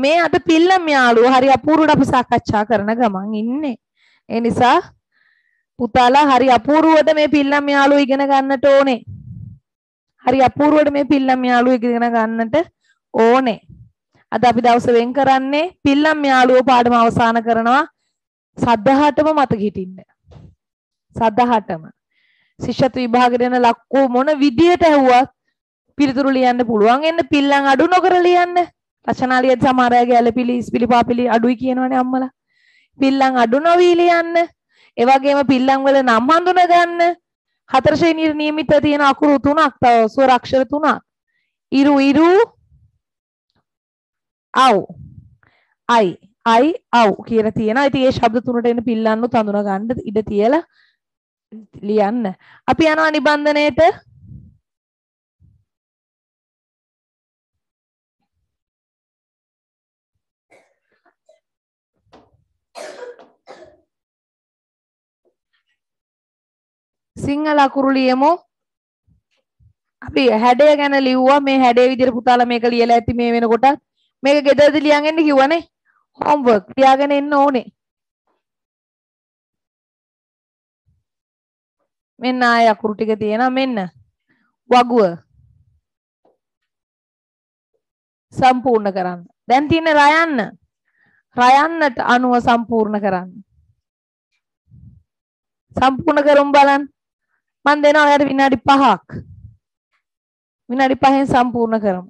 මේ අද පිල්ලම් යාළුවෝ හරි අපූර්වට අපි සාකච්ඡා කරන ගමන් ඉන්නේ ඒ නිසා පුතාලා හරි අපූර්වට මේ පිල්ලම් යාළුවෝ ඉගෙන ගන්නට ඕනේ හරි අපූර්වට මේ පිල්ලම් යාළුවෝ ඉගෙන ගන්නට ඕනේ අද අපි දවස වෙන් කරන්නේ පිල්ලම් යාළුවෝ පාඩම අවසන් කරනවා සද්ධාහටම මතක හිටින්න සද්ධාහටම ශිෂ්‍යත්ව විභාගයට යන ලක්කෝ මොන විදියට ඇහුවත් පිළිතුරු ලියන්න පුළුවන් එන්න පිල්ලම් අඩු නොකර ලියන්න රචනා ලියද්දි සමහර අය ගැළපිලි පිළිපාපිලි අඩුයි කියනවනේ අම්මලා පිල්ලම් අඩු නොවී ලියන්න ඒ වගේම පිල්ලම් වල නම් හඳුනා ගන්න හතර ශ්‍රේණියේ නියමිත තියෙන අකුරු 3ක් තව ස්වර අක්ෂර 3ක් ඉරු ඉරු අව් අයි අයි අව් කියලා තියෙනවා. ඉතින් මේ ශබ්ද තුනට එන පිල්ලන්නුත් අඳුන ගන්න ඉඩ තියලා ලියන්න. අපි යනවා නිබන්ධනයේට. සිංහල අකුරු ලියමු. අපි හැඩය ගැන ලිව්වා. මේ හැඩේ විදිහට පුතාලා මේක ලියලා ඇති මේ වෙනකොටත්. මේක ගෙදරදී ලියන් එන්න කිව්වනේ හෝම්වර්ක් ලියාගෙන එන්න ඕනේ මෙන්න ආය අකුරු ටික තියෙනවා මෙන්න වගුව සම්පූර්ණ කරන්න දැන් තියෙන රයන්න රයන්නට අනුව සම්පූර්ණ කරන්න සම්පූර්ණ කරමු බලන්න මම දෙනවා ඔයාලට විනාඩි 5ක් විනාඩි 5ෙන් සම්පූර්ණ කරමු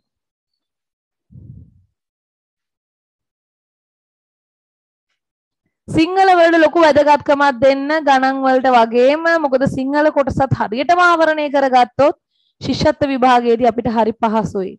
සිංහල වලට ලොකු වැදගත්කමක් දෙන්න ගණන් වලට වගේම මොකද සිංහල කොටසත් හරියටම ආවරණය කරගත්තොත් ශිෂ්‍යත්ව විභාගයේදී අපිට හරි පහසුයි.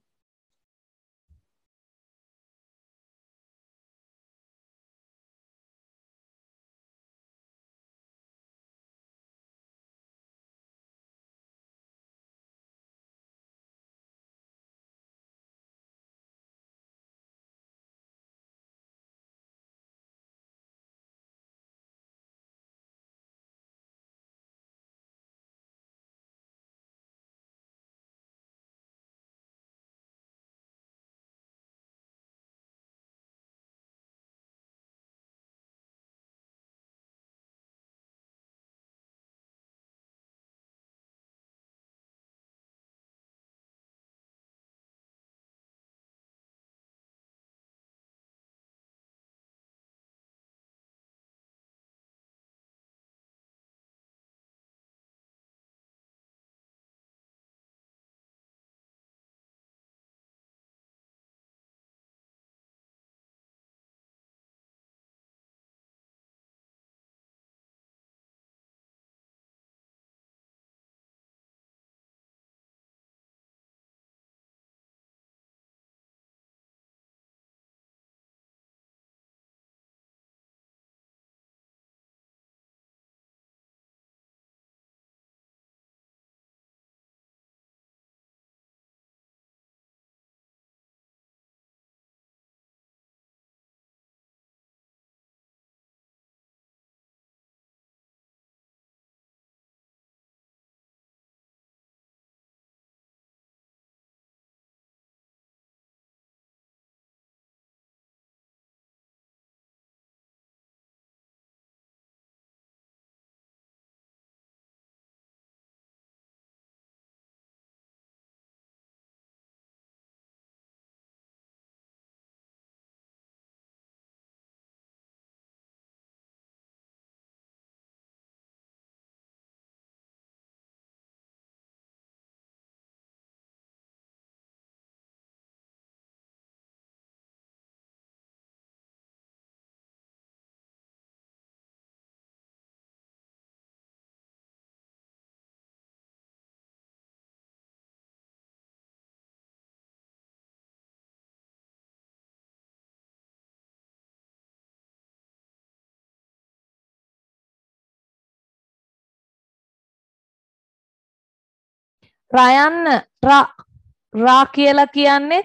රයන්න රා කියලා කියන්නේ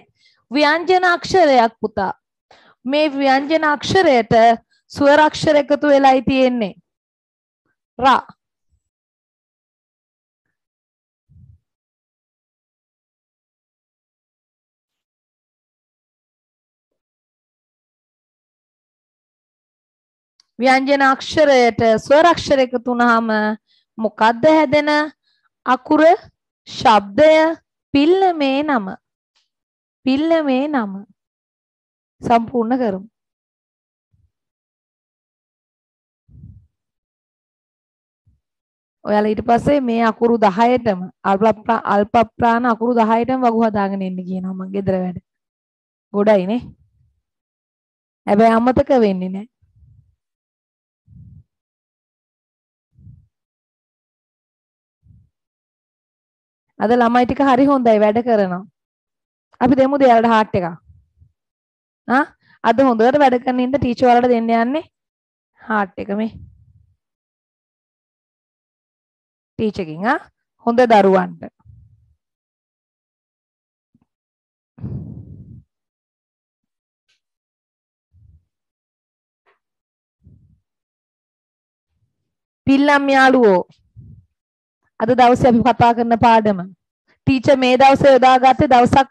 ව්‍යංජන අක්ෂරයක් පුතා. මේ ව්‍යංජන අක්ෂරයට ස්වර අක්ෂර එකතු වෙලායි තියෙන්නේ. රා. ව්‍යංජන අක්ෂරයට ස්වර අක්ෂර එකතු වුනහම මොකද්ද හැදෙන අකුර? ශබ්දය පිල්ලමේ නම. පිල්ලමේ නම. සම්පූර්ණ කරමු. ඔයාලා ඊට පස්සේ මේ අකුරු 10ටම අල්ප ප්‍රාණ අකුරු 10ටම වගු හදාගෙන ඉන්න කියනවා මම ගෙදර වැඩ. ගොඩයි නේ. හැබැයි අමතක වෙන්නේ නැහැ. අද ළමයි ටික හරි හොඳයි වැඩ කරනවා. අපි දෙමු දෙයාලට හાર્ට් එකක්. ආ අද හොඳට වැඩ කරන ඉන්න ටීචර් වලට දෙන්න යන්නේ හાર્ට් එක මේ. ටීචර් කින් ආ හොඳ දරුවන්ට. පිල්ලම් යාළුවෝ අද දවසේ අපි කතා කරන පාඩම ටීචර් මේ දවසේ යොදාගත්තේ දවසක්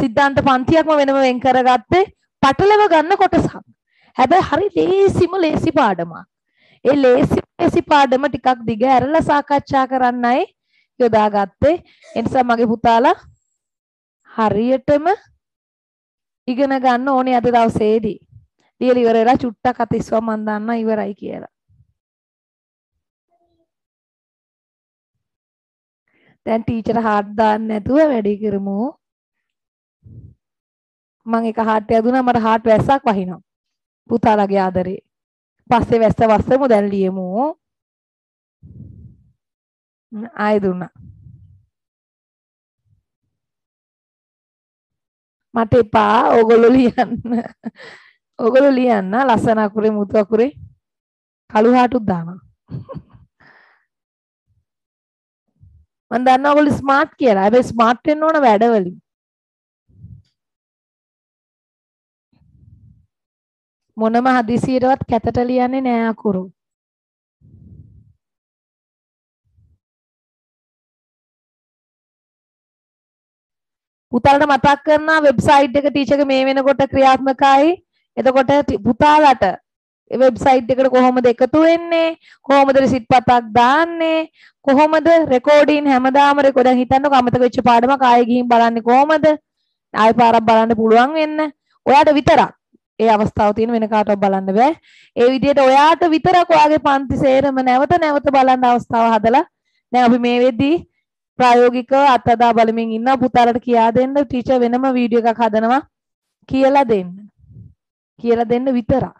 සිද්ධාන්ත පන්තියක්ම වෙනම වෙන් කරගත්තේ පටලව ගන්න කොටසක්. හැබැයි හරි ලේසි පාඩමක්. ඒ ලේසි පාඩම ටිකක් දිග ඇරලා සාකච්ඡා කරන්නයි යොදාගත්තේ. ඒ නිසා මගේ පුතාලා හරියටම ඉගෙන ගන්න ඕනේ අද දවසේදී. ලියලා ඉවර වෙලා චුට්ටක් අතිස්සව මන් දන්නා ඉවරයි කියලා. දැන් ටීචර් හાર્ට් දාන්න නැතුව වැඩි කරමු. මම එක හાર્ට් එකක් දුන්නා මට හાર્ට් වැස්සක් වහිනවා. පුතාලාගේ ආදරේ. පස්සේ වැස්සමු දැන් ලියමු. ආයෙ දුන්නා. මට එපා ඕගොල්ලෝ ලියන්න. ඕගොල්ලෝ ලියන්න ලස්සන අකුරේ මුතු අකුරේ කළු හાર્ටුත් දානවා. මම දන්නවා ඔයගොල්ලෝ ස්මාර්ට් කියලා. හැබැයි ස්මාර්ට් වෙන්න ඕන වැඩවලින්. මොනම හදිසියටවත් කැතට ලියන්නේ නෑ අකුරු. පුතාලට මතක් කරනවා වෙබ්සයිට් එක ටීචර් මේ වෙනකොට ක්‍රියාත්මකයි. එතකොට පුතාලට වෙබ්සයිට් එකට කොහොමද එකතු වෙන්නේ? කොහොමද රිසිට් පතක් දාන්නේ? කොහොමද රෙකෝඩින් හැමදාම රෙකෝඩ් එක හිතන්නකො අමතක වෙච්ච පාඩමක් ආයෙ ගිහින් බලන්නේ කොහොමද? ආයෙ පාරක් බලන්න පුළුවන් වෙන්න. ඔයාට විතරක්. ඒ අවස්ථාව තියෙන වෙන කාටවත් බලන්න බෑ. ඒ විදිහට ඔයාට විතරක් ඔයාගේ පන්ති සේරම නැවත බලන්න අවස්ථාව හදලා දැන් අපි මේ වෙද්දී ප්‍රායෝගිකව අත්අදා බලමින් ඉන්නවා. පුතාලට කියා දෙන්න ටීචර් වෙනම වීඩියෝ එකක් හදනවා කියලා දෙන්න. කියලා දෙන්න විතරක්.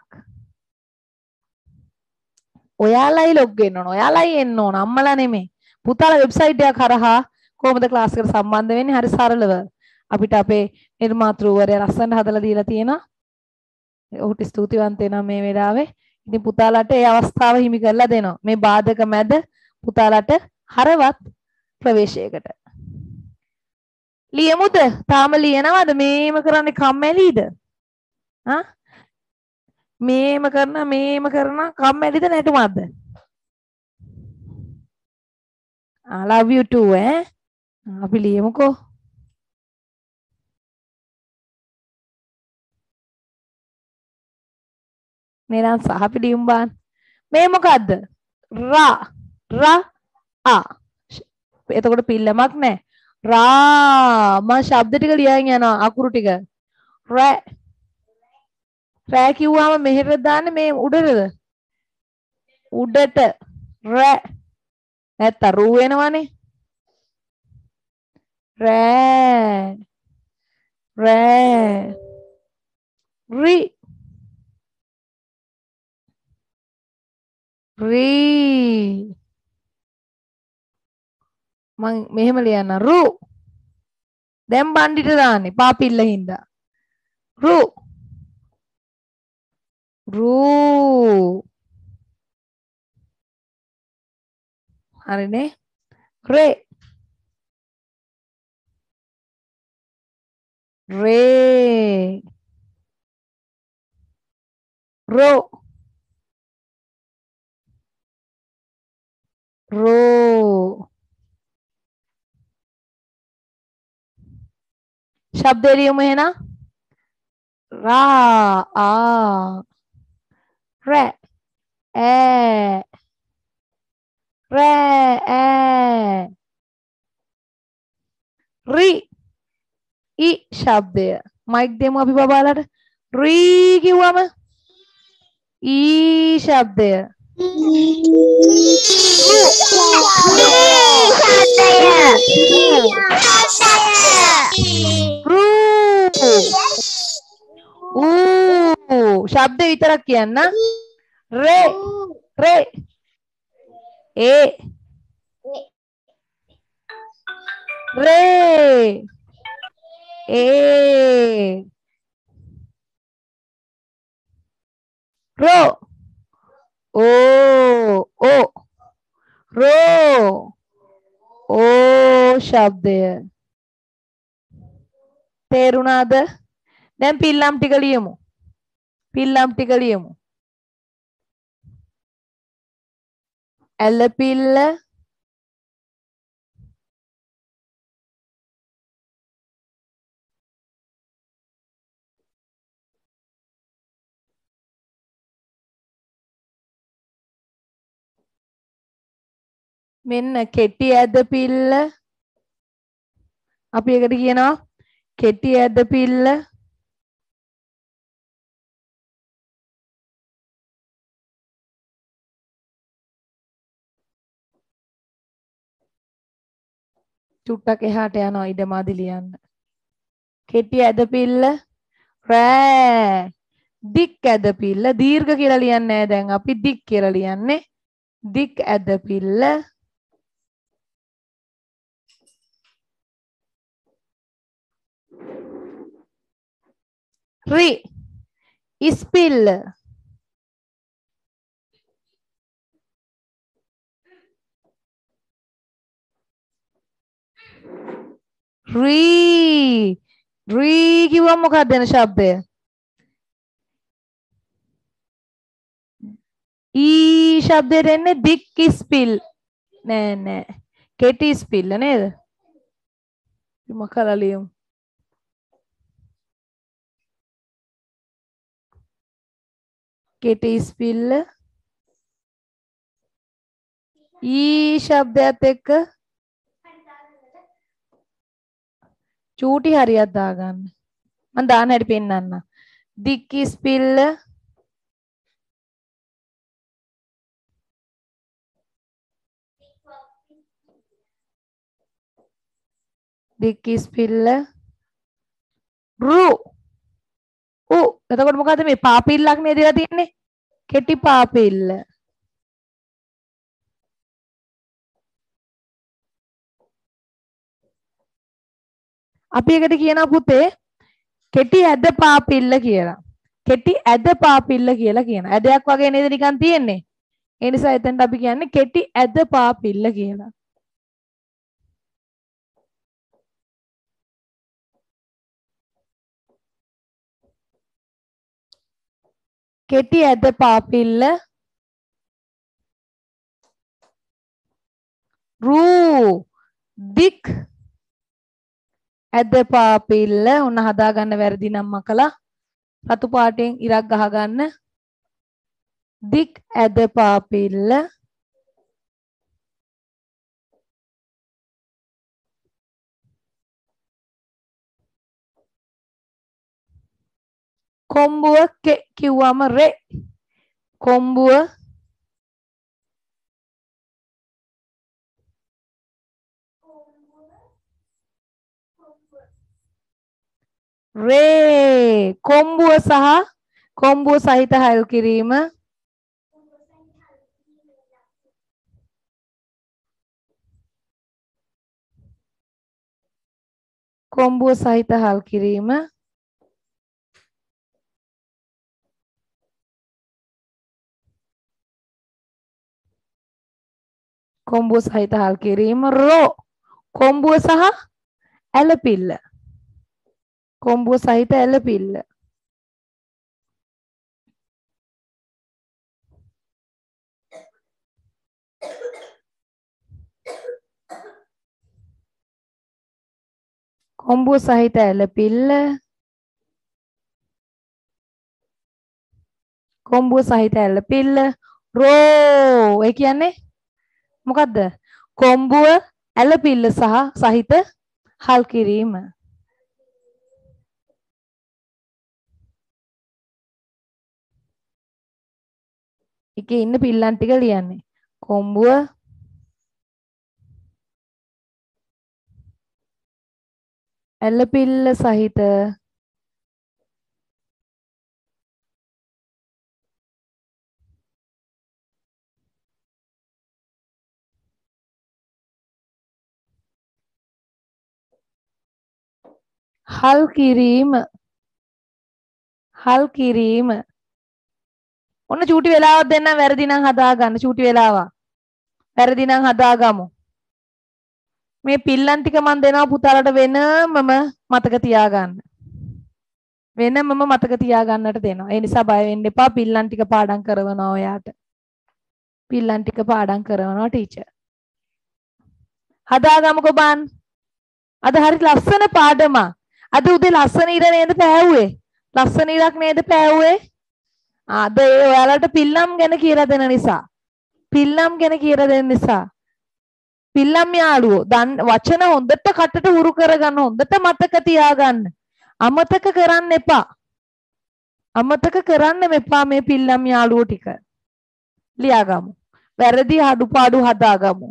ඔයාලයි ලොග් වෙන්න ඕන. ඔයාලයි එන්න ඕන. අම්මලා නෙමෙයි. පුතාලා වෙබ්සයිට් එකක් හරහා කොහොමද ක්ලාස් එකට සම්බන්ධ වෙන්නේ? හරි සරලව. අපිට අපේ නිර්මාතෘවරයා ලස්සනට හදලා දීලා තියෙනවා. ඔහුට ස්තුතිවන්ත වෙනවා මේ වෙලාවේ. ඉතින් පුතාලට ඒ අවස්ථාව හිමි කරලා දෙනවා. මේ බාධක මැද පුතාලට හරවත් ප්‍රවේශයකට. ලියමුද? තාම ලියනවද? මේම කරන්නේ කම්මැලිද? ආ මේම කරන කම්මැලිද නැටුමක්ද? I love you too ඈ. අපි ලියමුකෝ. මෙලන් සහ අපි ලියමු බාන්න. මේ මොකද්ද? රා ආ. එතකොට පිල්ලමක් නැහැ. රා මම ශබ්ද ටික ලියගෙන යනවා අකුරු ටික. රා රෑ කිව්වම මෙහෙට දාන්න මේ උඩටද උඩට රෑ නැත්තම් රූ වෙනවනේ රෑ රෑ රි රි මං මෙහෙම ලියන්න රූ දැන් බණ්ඩිට දාන්නේ පාපිල්ල හින්දා රූ ru හරිනේ re Re. Ro. Ro. शब्द दे रही हूं मैं है ना रा आ रे ए रे ए री ई शब्द है माइक दे अभी बाबा आला री की हुआ मैं ई शब्द है शब्द ಈ ತರ ಕ್ಯಾನ್ನ ರೇ ರೇ ಎ ರೇ ಎ ರೋ ಓ ಓ ರೋ ಓ ಶಬ್ದ తేరునాద දැන් පිල්ලම්ටි ගලියමු පිල්ලම්ටි ගලියමු ඇල පිල්ල මෙන්න කෙටි ඇද පිල්ල අපි එකට කියනවා කෙටි ඇද පිල්ල චුට්ටක් එහාට යනවා ඉදමාදි ලියන්න කෙටි ඇද පිල්ල රෑ දික් ඇද පිල්ල දීර්ඝ කියලා ලියන්නේ නැහැ දැන් අපි දික් කියලා ලියන්නේ දික් ඇද පිල්ල ri ispill ri ri කිව්ව මොකක්ද වෙන શબ્දය e શબ્දෙට එන්නේ දික් spill නෑ නෑ කෙටි spill නේද මොකක්ද ලියමු කෙටි ස්පිල්ල ඊ શબ્දයත් එක්ක චූටි හරියක් දාගන්න මම දාන හැටි පෙන්නන්න දික් ස්පිල්ල දික් ස්පිල්ල රු ඌ එතකොට මොකද මේ පාපිල්ලක් නේද දීලා තින්නේ කෙටි පාපිල්ල අපි එකට කියනවා පුතේ කෙටි ඇද පාපිල්ල කියලා කෙටි ඇද පාපිල්ල කියලා කියන ඇදයක් වගේ නේද නිකන් තියෙන්නේ ඒ නිසා එතනට අපි කියන්නේ කෙටි ඇද පාපිල්ල කියලා කෙටි ඇද පාපිල්ල රූ දික් ඇද පාපිල්ල උන හදා ගන්න වැරදි නම් මකලා රතු පාටෙන් ඉරක් ගහ ගන්න දික් ඇද පාපිල්ල කොම්බුව කෙ කිව්වම රෙ කොම්බුව රේ කොම්බුව සහ කොම්බුව සහිත හල් කිරීම කොම්බුව සහිත හල් කිරීම කොම්බුව සහිත හල් කිරීම රෝ කොම්බුව සහ ඇලපිල්ල combo ಸಹಿತ ಎಲಪಿ ಇಲ್ಲ combo ಸಹಿತ ಎಲಪಿ ಇಲ್ಲ combo ಸಹಿತ ಎಲಪಿ ಇಲ್ಲ ರೋ ಏ කියන්නේ මොකද්ද combo එලපි ಇಲ್ಲ සහ සහිත හල් කිරීම එකේ ඉන්න පිල්ලන් ටික ලියන්නේ කොම්බුව එළපිල්ල සහිත හල් කිරීම ඔන්න චූටි වෙලාවක් දෙන්න වැරදි නම් හදාගන්න චූටි වෙලාවක් වැරදි නම් හදාගමු මේ පිල්ලන් ටික මම දෙනවා පුතාලට වෙනමම මතක තියාගන්න වෙනමම මතක තියාගන්නට දෙනවා ඒ නිසා බය වෙන්න එපා පිල්ලන් ටික පාඩම් කරනවා ඔයාට පිල්ලන් ටික පාඩම් කරනවා ටීචර් හදාගමුකෝ බන් අද හරි ලස්සන පාඩම අද උදේ ලස්සන ඉර නේද පෑවුවේ ලස්සන ඉරක් නේද පෑවුවේ අද ඒ ඔයාලට පිල්ලම් ගැන කියලා දෙන නිසා පිල්ලම් යාළුවෝ වචන හොඳට කටට හුරු කරගන්න හොඳට මතක තියාගන්න අමතක කරන්න එපා මේ පිල්ලම් යාළුවෝ ටික ලියාගමු වැරදි අඩුපාඩු හදාගමු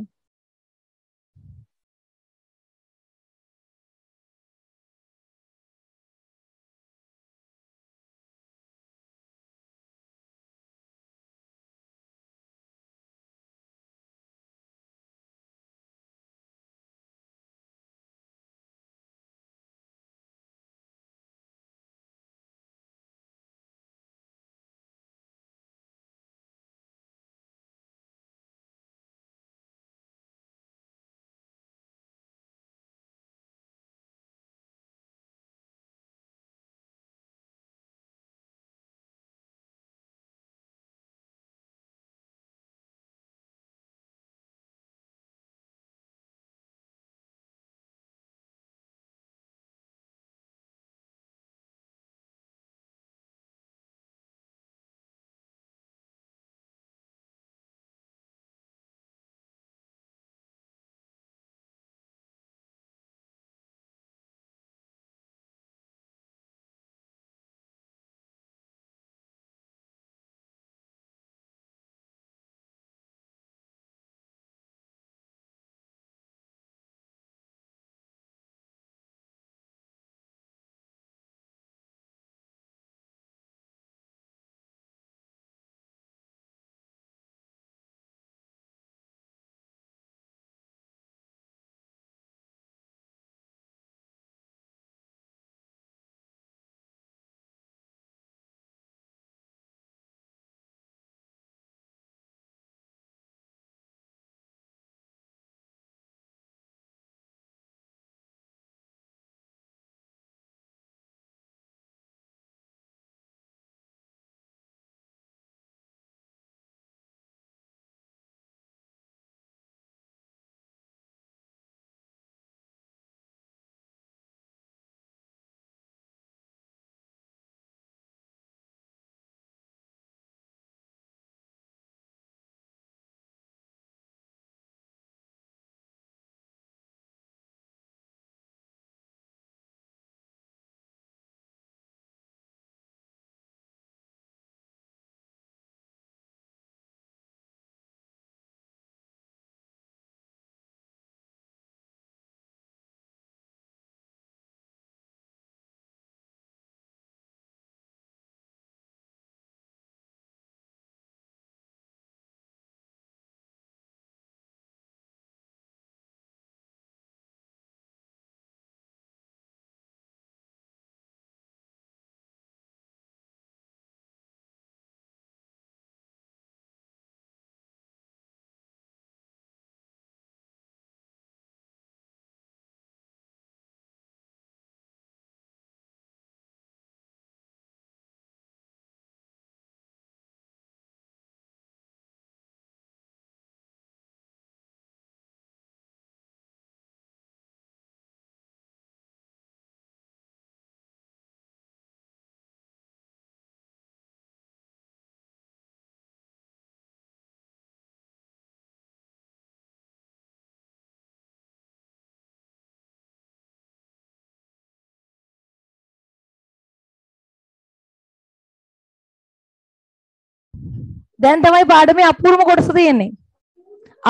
දැන් තමයි පාඩමේ අපූර්වම කොටස තියෙන්නේ.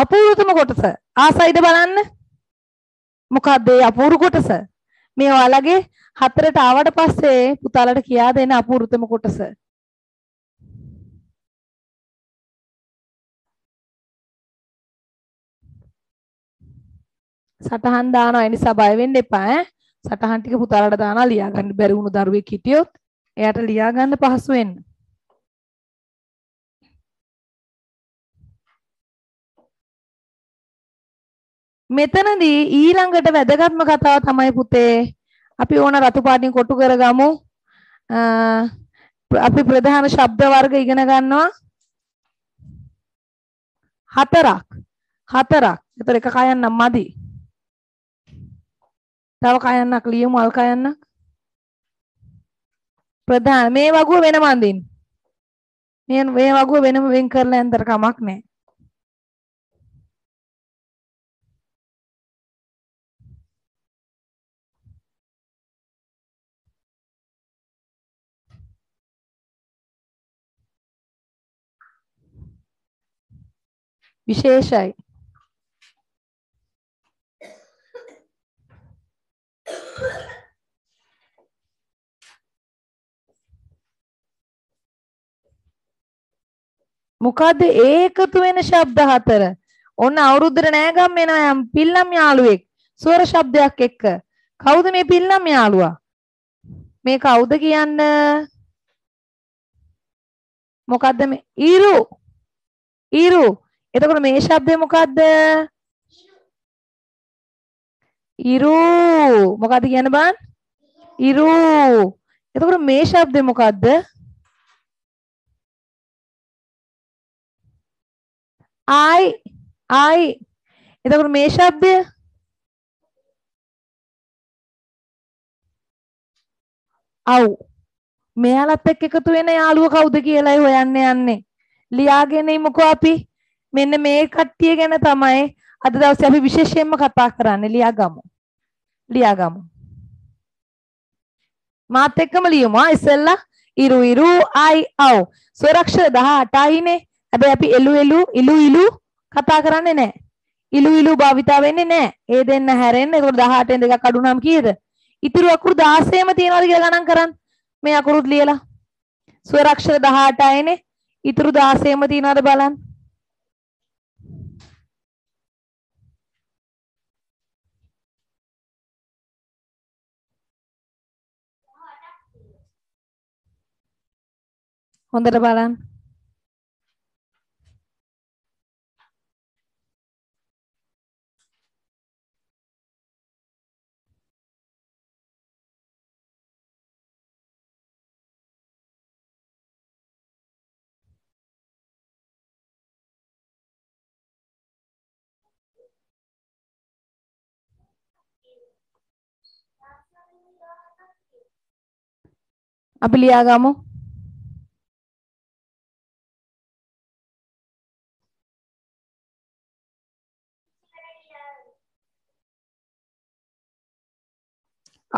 අපූර්වතම කොටස. ආසයිද බලන්න. මොකක්ද මේ අපූර්ව කොටස? මේ ඔයාලගේ හතරට ආවට පස්සේ පුතාලට කියා දෙන අපූර්වතම කොටස. සටහන් දානවා. ඒ නිසා බය වෙන්න එපා ඈ. සටහන් ටික පුතාලට දානවා. ලියා ගන්න බැරි වුණු දරුවෙක් හිටියොත් එයාට ලියා ගන්න පහසු වෙන්න. මෙතනදී ඊළඟට වැදගත්ම කතාව තමයි පුතේ අපි ඕන රතු පාටින් කොටු කරගමු. අපි ප්‍රධාන ශබ්ද වර්ග ඉගෙන ගන්නවා. හතරක්. ඒතර එක කයන්නම් මදි. තව කයන්නක් ලියමු අල් කයන්නක්. ප්‍රධාන මේ වගුව වෙනම අඳින්න. මේ වගුව වෙනම වෙන් කරලා අන්තර කමක් නැහැ. විශේෂයි. මොකද ඒකතු වෙන ශබ්ද හතර. ඔන්න අවුරුද්දට නෑගම් එන යම් පිල්ලම් යාළුවෙක් ස්වර ශබ්දයක් එක්ක. කවුද මේ පිල්ලම් යාළුවා? මේ කවුද කියන්න? මොකද්ද මේ? ඊරු. එතකොට මේ ශබ්දේ මොකද්ද? ඉරු. මොකද්ද කියන්නේ බං? ඉරු. එතකොට මේ ශබ්දේ මොකද්ද? ආයි. එතකොට මේ ශබ්දය අව්. මෙයාලත් එක්ක එකතු වෙන යාළුව කවුද කියලායි හොයන්න යන්නේ. ලියාගෙන ඉමුකෝ අපි. මෙන්න මේ කට්ටිය ගැන තමයි අද දවසේ අපි විශේෂයෙන්ම කතා කරන්නේ. ලියාගමු. මාත් එක්කම ලියමු. ඉස්සෙල්ලා ඉරු ආයි ආව්. ස්වරක්ෂර 18යිනේ. හැබැයි අපි එළු කතා කරන්නේ නැහැ. ඉලු භාවිතා වෙන්නේ නැහැ. ඒ දෙන්න හැරෙන්න. ඒකට 18න් දෙකක් අඩු වුණාම කීයද? ඉතුරු අකුරු 16ම තියනවාද කියලා ගණන් කරන්න. මේ අකුරුත් ලියලා. ස්වරක්ෂර 18යිනේ. ඉතුරු 16ම තියනවාද බලන්න. හොඳට බලන්න. අපි ලියාගමු.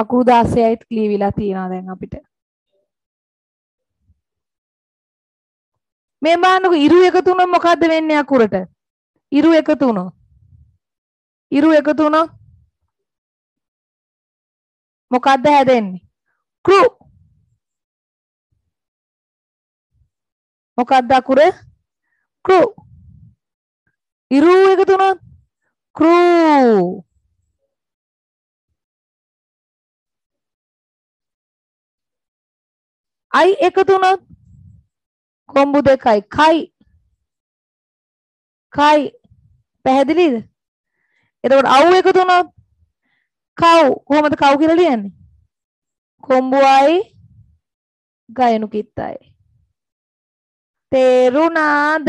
අකුරු 16යිත් ක්ලීවිලා තියනවා දැන් අපිට. මේ මානක ඉරු එකතු වුණොත් මොකද්ද වෙන්නේ අකුරට? ඉරු එකතු වුණොත් මොකද්ද හැදෙන්නේ? ක්‍රු. මොකද්ද අකුර? ක්‍රු. ඉරු එකතු වුණොත් ක්‍රු. අයි එකතු වුණොත් කොම්බු දෙකයි කයි. පැහැදිලිද? එතකොට අව් එකතු වුණොත් කව්. කොහොමද කව් කියලා ලියන්නේ? කොම්බුයි ගයනු කිත්තයි. තේරුණාද?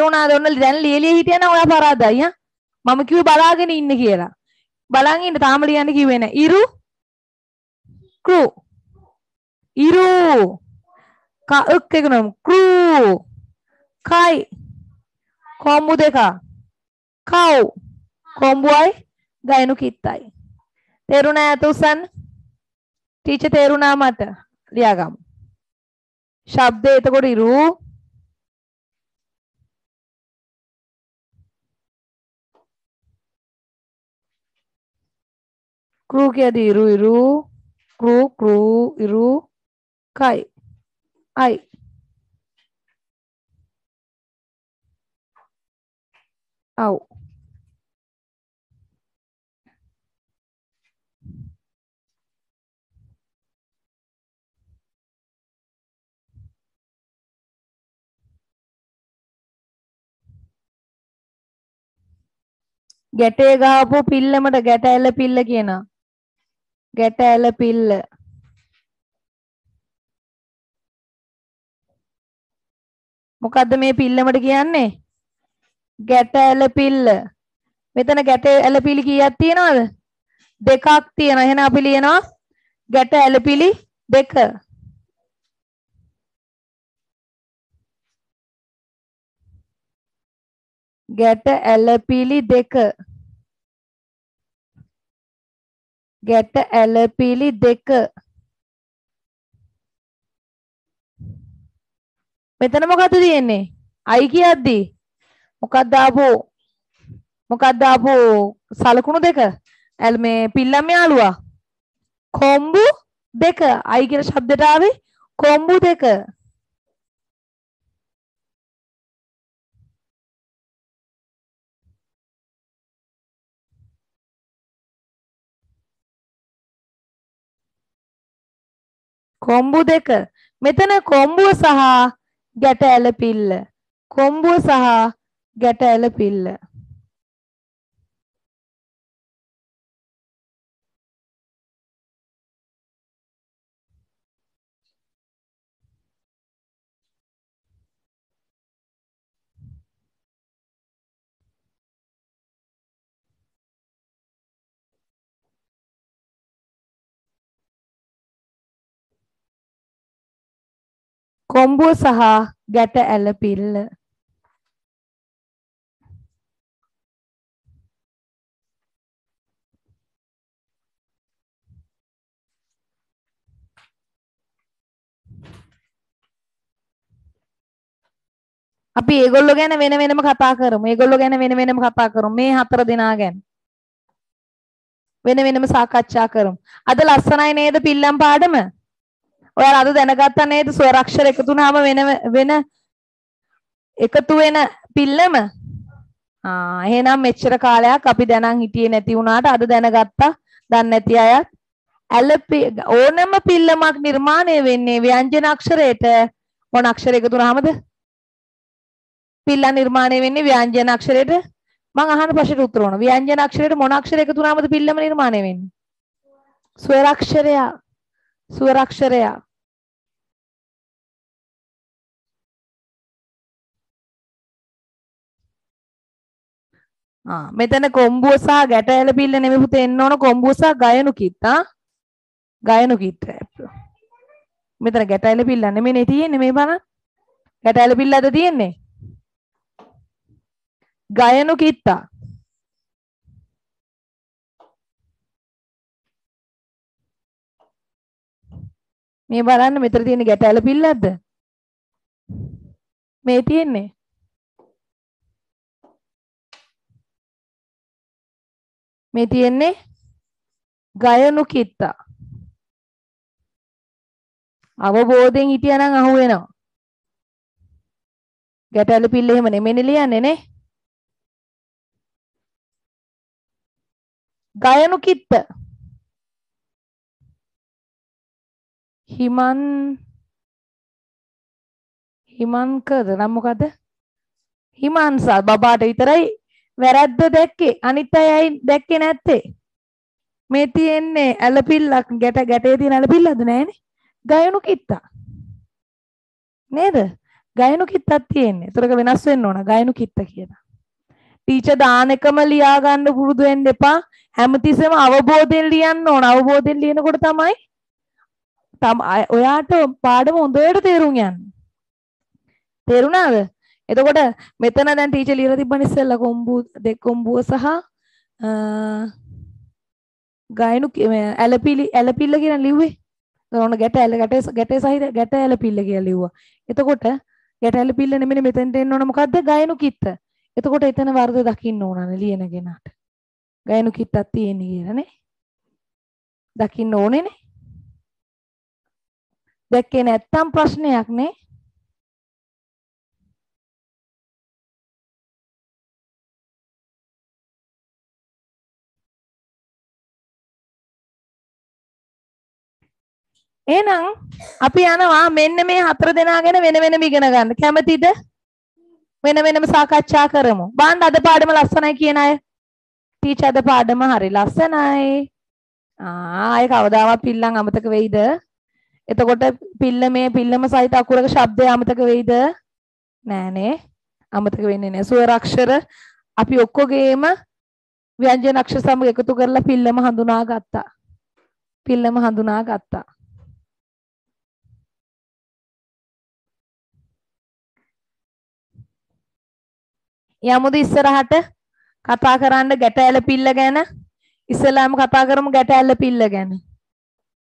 ඔන්න දැන් ලියලිය හිටියනම් ඔයා පරාදයි යා. මම කිව්වේ බලාගෙන ඉන්න කියලා. බලන් ඉන්න. තාම ලියන්න කිව්වේ නැහැ. ඉරු ක්‍රු. ඉරු කක් එකනම් ක්‍රු. කයි කොම්බු දෙක කව්. කොම්බුයි ගයනු කිත්තයි. තේරුණා ඇතුසන්? ටීචර් තේරුණා මට. ලියාගමු. ශබ්දේ එතකොට ඉරු Kruk jadi iru iru, kru kru iru, kai, ai. Au. Gete gahapu pilla mata geta ella pilla kiyana. Geta ella pilla. Mokadda me pilla mata kiyanne? Geta ella pilla. Metana geta ella pili kiyak tiyenawada? Dekak tiyena. Ehena api liyanawa geta ella pili deka. Get ඇලපිලි දෙක get ඇලපිලි දෙක මෙතන මොකද තියෙන්නේ අයි කියද්දි මොකක්ද ආපෝ සලකුණු දෙක ඇල් මේ පිල්ලම් යාළුවා කොම්බු දෙක අයි කියන શબ્දයට ආවේ කොම්බු දෙක කොම්බු දෙක මෙතන කොම්බුව සහ ගැට ඇල පිල්ල කොම්බුව සහ ගැට ඇල පිල්ල කොම්බුව සහ ගැට ඇල පිල්ල අපි ඒගොල්ලෝ ගැන වෙන වෙනම කතා කරමු. ඒගොල්ලෝ ගැන වෙන වෙනම කතා කරමු. මේ හතර දෙනා ගැන වෙන වෙනම සාකච්ඡා කරමු. අද ලස්සනයි නේද පිල්ලම් පාඩම? ඔයාලා අද දැනගත්තා නේද ස්වර අක්ෂර එකතු වුනහම වෙන එකතු වෙන පිල්ලම? එහෙනම් මෙච්චර කාලයක් අපි දැනන් හිටියේ නැති වුණාට අද දැනගත්තා. දන්නේ නැති අයත් ඕනම පිල්ලමක් නිර්මාණය වෙන්නේ ව්‍යංජන අක්ෂරයට මොන අක්ෂර එකතු වුනහමද? පිල්ල නිර්මාණය වෙන්නේ ව්‍යංජන අක්ෂරයට. මම අහන ප්‍රශ්නෙට උත්තර ඕන. ව්‍යංජන අක්ෂරයට මොන අක්ෂර එකතු වුනහමද පිල්ලම නිර්මාණය වෙන්නේ? ස්වර අක්ෂරය. ස්වර අක්ෂරය. මෙතන කොම්බුව සහ ගැට ඇල පිල්ල නෙමෙයි පුතේ එන්න ඕන කොම්බුව සහ ගයනු කිත්. ගයනු කිත්. මෙතන ගැට ඇල පිල්ල නෙමෙයි තියෙන්නේ මේ බලන්න. ගැට ඇල පිල්ලද තියෙන්නේ? ගයනු කිත්. මේ බලන්න මෙතන තියෙන ගැට ඇල පිල්ලක්ද? මේ තියෙන්නේ. මේ තියෙන්නේ ගයනු කිත්ත. අවබෝධයෙන් හිටියානම් අහු වෙනවා. ගැට ඇල පිල්ල එහෙම නෙමෙයි ලියන්නේ නේ. ගයනු කිත්ත. හිමන්කද නම් මොකද? හිමන්සා බබාට විතරයි වැරද්ද දැක්කේ. අනිත් අයයි දැක්කේ නැත්තේ. මේ තියෙන්නේ ඇලපිල්ලක් ගැටේ තියෙන ඇලපිල්ලද නෑනේ. ගයනු කිත්තා. නේද? ගයනු කිත්තක් තියෙන්නේ. ඒතරක වෙනස් වෙන්න ඕන ගයනු කිත්ත කියලා. ටීචර් දාන එකම ලියා ගන්න පුරුදු වෙන්න එපා. හැමතිස්සෙම අවබෝධයෙන් ලියන්න ඕන. අවබෝධයෙන් ලියනකොට තමයි ඔයාට පාඩම හොඳට තේරුම් යන්න. තේරුණාද? එතකොට මෙතන දැන් ටීචර් ලියලා තිබ්බනේ ඉස්සෙල්ලා කොම්බුව සහ ගයනු ඇලපිල්ල කියලා ලිව්වේ. ඔන්න ගැටේ සහිත ගැට ඇලපිල්ල කියලා ලිව්වා. එතකොට ගැට ඇලපිල්ල නෙමෙයි මෙතෙන්ට එන්න ඕන මොකද්ද? ගයනු කිත්ත. එතකොට එතන වර්ධ දකින්න ඕනනේ ලියන කෙනාට. ගයනු කිත්තක් තියෙන්නේ කියලා නේ. දකින්න ඕනේනේ. දැක්කේ නැත්තම් ප්‍රශ්නයක් නේ. එහෙනම් අපි යනවා මෙන්න මේ හතර දෙනා ගැන වෙන වෙනම ඉගෙන ගන්න. කැමතිද? වෙන වෙනම සාකච්ඡා කරමු. බාන්න අද පාඩම ලස්සනයි කියන අය. ටීචර් අද පාඩම හරි ලස්සනයි. ආයේ කවදාවත් පිල්ලන් අමතක වෙයිද? එතකොට පිල්ලම සහිත අකුරක ශබ්දය අමතක වෙයිද? නෑනේ. අමතක වෙන්නේ නෑ. ස්වර අක්ෂර අපි ඔක්කොගේම ව්‍යංජන අක්ෂර සමග එකතු කරලා පිල්ලම හඳුනාගත්තා. පිල්ලම හඳුනාගත්තා. යමුද ඉස්සරහට කතා කරන්න ගැටඇල පිල්ල ගැන? ඉස්සලාම කතා කරමු ගැටඇල පිල්ල ගැන.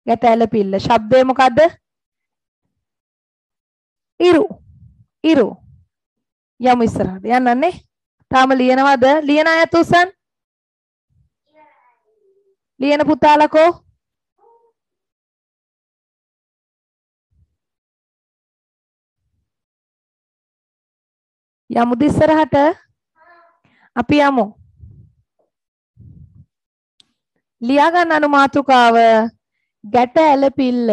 ගැටඇල පිල්ල ශබ්දය මොකද්ද? ඉරු. ඉරු. යමු ඉස්සරහට. යන්නන්නේ. තාම ලියනවද? ලියන අයත් උසන්. ලියන පුතාලකෝ. යමුද ඉස්සරහට? අපි යමු. ලියා ගන්න අනුමාතුකාව ගැට ඇල පිල්ල.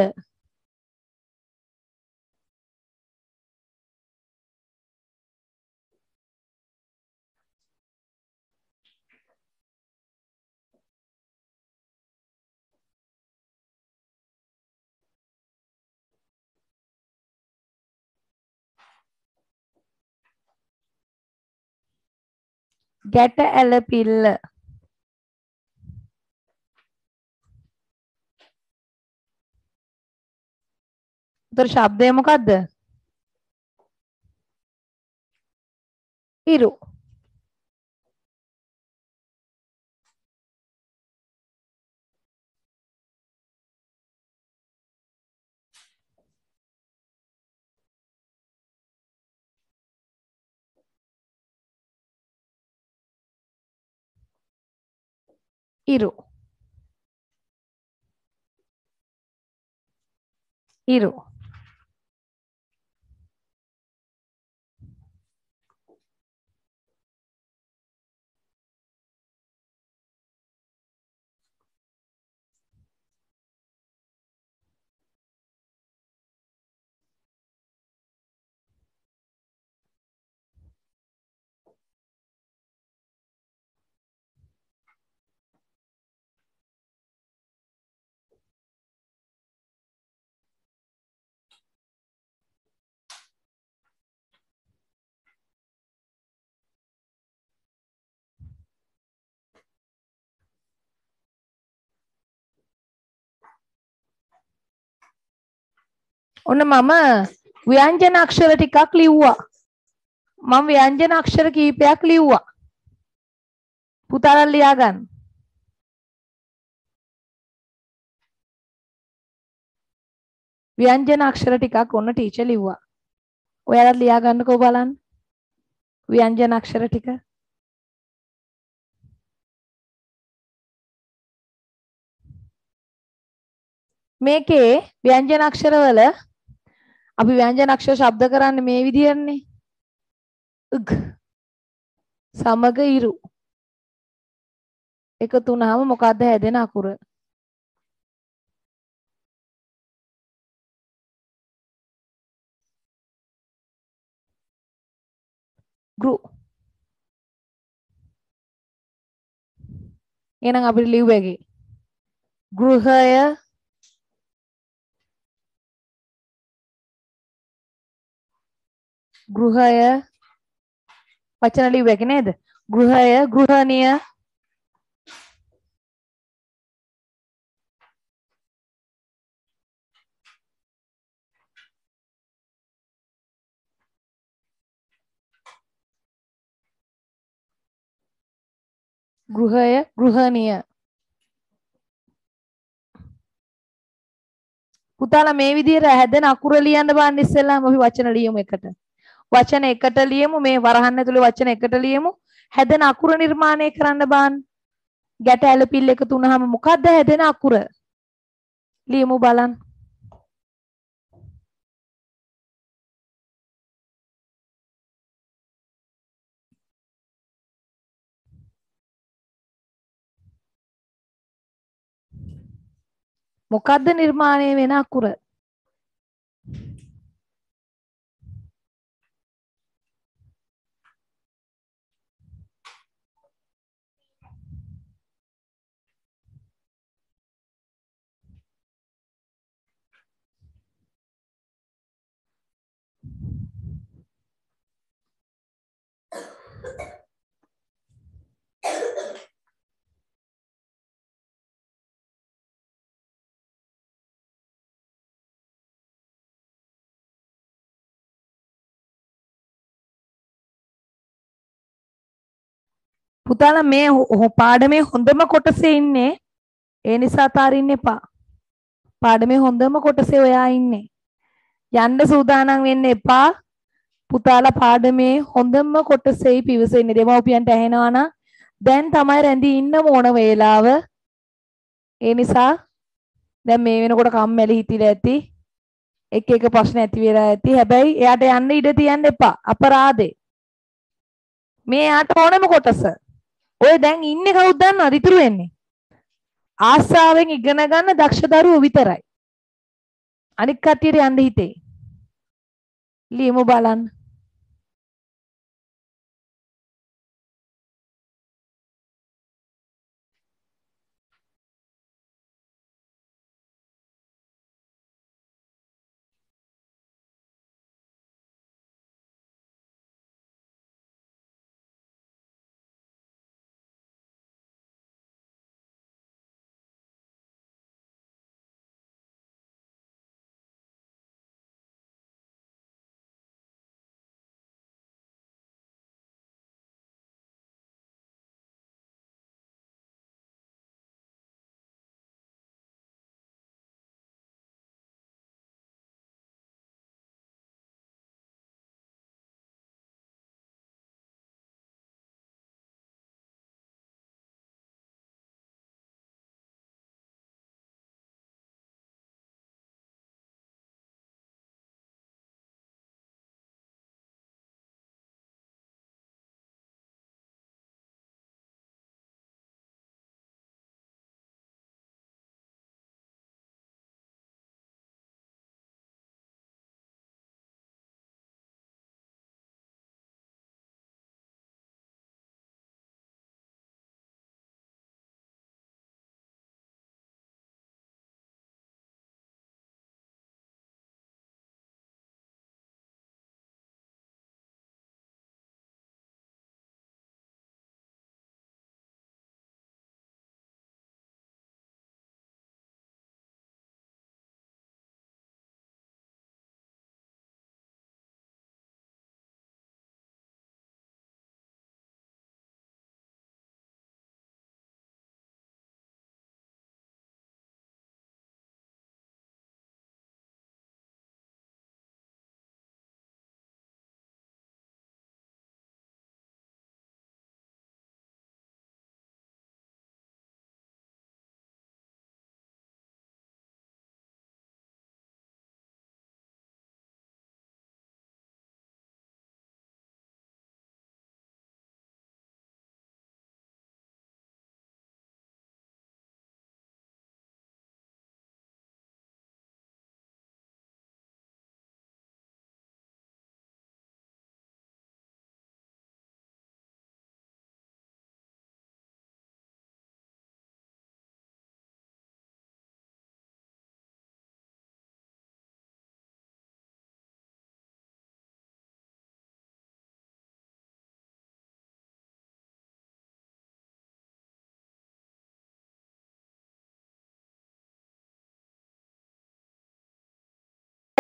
ගැට ඇල පිල්ල. උතර ශබ්දය මොකද්ද? ඉරු. ඉරු. ඉරු. ඔන්න මම ව්‍යංජන අක්ෂර ටිකක් ලිව්වා. මම ව්‍යංජන අක්ෂර කීපයක් ලිව්වා. පුතාලා ලියා ගන්න. ව්‍යංජන අක්ෂර ටිකක් ඔන්න ටීචර් ලිව්වා. ඔයාලා ලියා ගන්නකෝ බලන්න. ව්‍යංජන අක්ෂර ටික. මේකේ ව්‍යංජන අක්ෂරවල අපි ව්‍යංජන අක්ෂර ශබ්ද කරන්නේ මේ විදිහටනේ. උග් සමග ඉරු එකතු වුණාම මොකද්ද හැදෙන අකුර? ගෘ. එහෙනම් අපිට ලිව්වගේ ගෘහය, ගෘහය වචන ලිව්වක නේද? ගෘහය, ගෘහණිය, ගෘහය, ගෘහණිය. පුතාලා මේ විදිහට හැදෙන අකුර ලියන්න බලන්න. ඉස්සෙල්ලාම අපි වචන ලියමු එකට. වචන එකට ලියමු. මේ වරහන් ඇතුලේ වචන එකට ලියමු. හැදෙන අකුර නිර්මාණය කරන්න බාන්න. ගැට ඇල පිල්ල එකතු වුණාම මොකද්ද හැදෙන අකුර? Limu balan. මොකද්ද නිර්මාණය වෙන අකුර? පුතාලා මේ පාඩමේ හොඳම කොටසේ ඉන්නේ. ඒ නිසා අතාරින්න එපා. පාඩමේ හොඳම කොටසේ ඔයා ඉන්නේ. යන්න සූදානම් වෙන්න එපා. පුතාලා පාඩමේ හොඳම කොටසේයි පිවිසෙන්නේ. දෙමව්පියන්ට ඇහෙනවා නම් දැන් තමයි රැඳී ඉන්න මොන වේලාව. ඒ නිසා දැන් මේ වෙනකොට කම්මැලි හිතිලා ඇති. එක එක ප්‍රශ්න ඇති වෙලා ඇති. හැබැයි එයාට යන්න ඉඩ තියන්න එපා. අපරාදේ. මේ යාට ඕනම කොටස ඔය දැන් ඉන්නේ කවුද දන්නවද ඉතුරු වෙන්නේ ආසාවෙන් ඉගෙන ගන්න දක්ෂ දරුවෝ විතරයි අනික කතියට යන්න හිතේ ලියමු බලන්න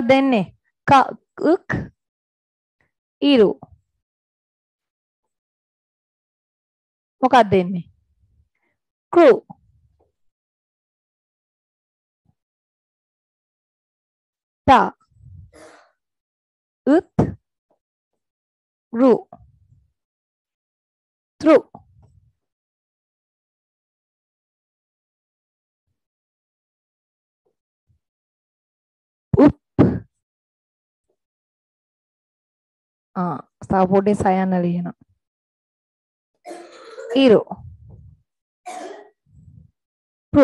देने का उक इरो मुका देने को ता उत रू थ्रू සාපෝඩේ සයන්න ලියනවා. ඉරු පු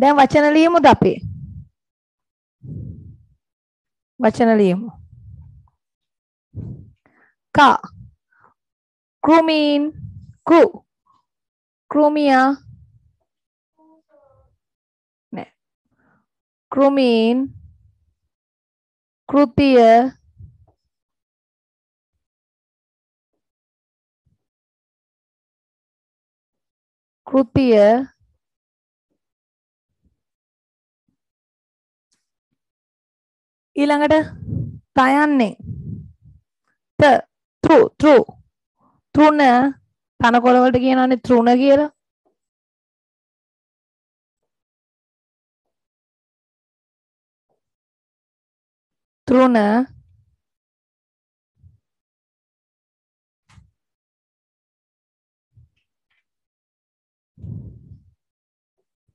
දැන් වචන ලියමුද අපේ වචන ලියමු කා ක්‍රුමීන් කු ක්‍රුමියා නෑ ක්‍රුමීන් කෘතිය කෘතිය ඊළඟට තයන්නේ ත තු තු තුන තනකොළ වලට කියනවානේ තුන කියලා තුන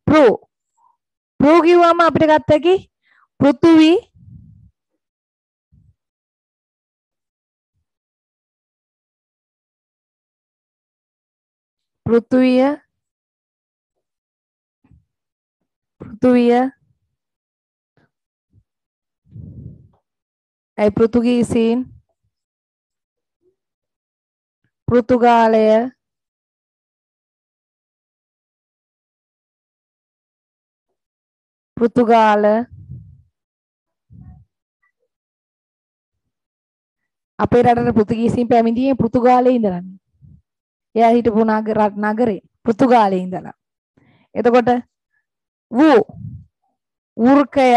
प्रो प्रो की हुआ हम आपने कहा था कि पृथ्वी पृथ्वी पृथ्वी ऐ पुर्तुगीसीन पुर्तगालय पुर्तगाल අපේ රටට පෘතුගීසීන් පැමිණියේ පෘතුගාලයේ ඉඳලා. එයා හිටපු නගරේ පෘතුගාලයේ ඉඳලා. එතකොට වූ වෘකය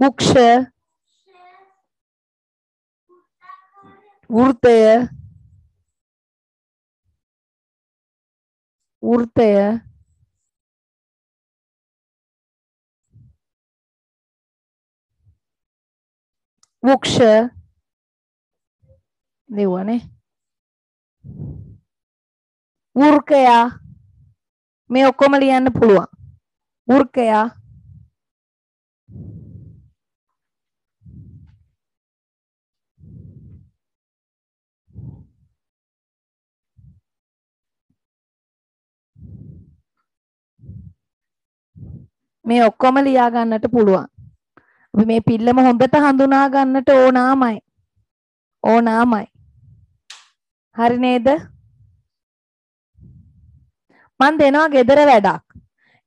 වෘක්ෂ වෘතය වෘතය वृक्ष देवाने ऊर्कया मैं ओक्कोम लियान पुलुवा ऊर्कया मैं ओक्कोम लिया गන්නට පුළුවන් අපි මේ පිල්ලම හොඳට හඳුනා ගන්නට ඕනාමයි. ඕනාමයි. හරි නේද? මන් දෙනවා ගෙදර වැඩක්.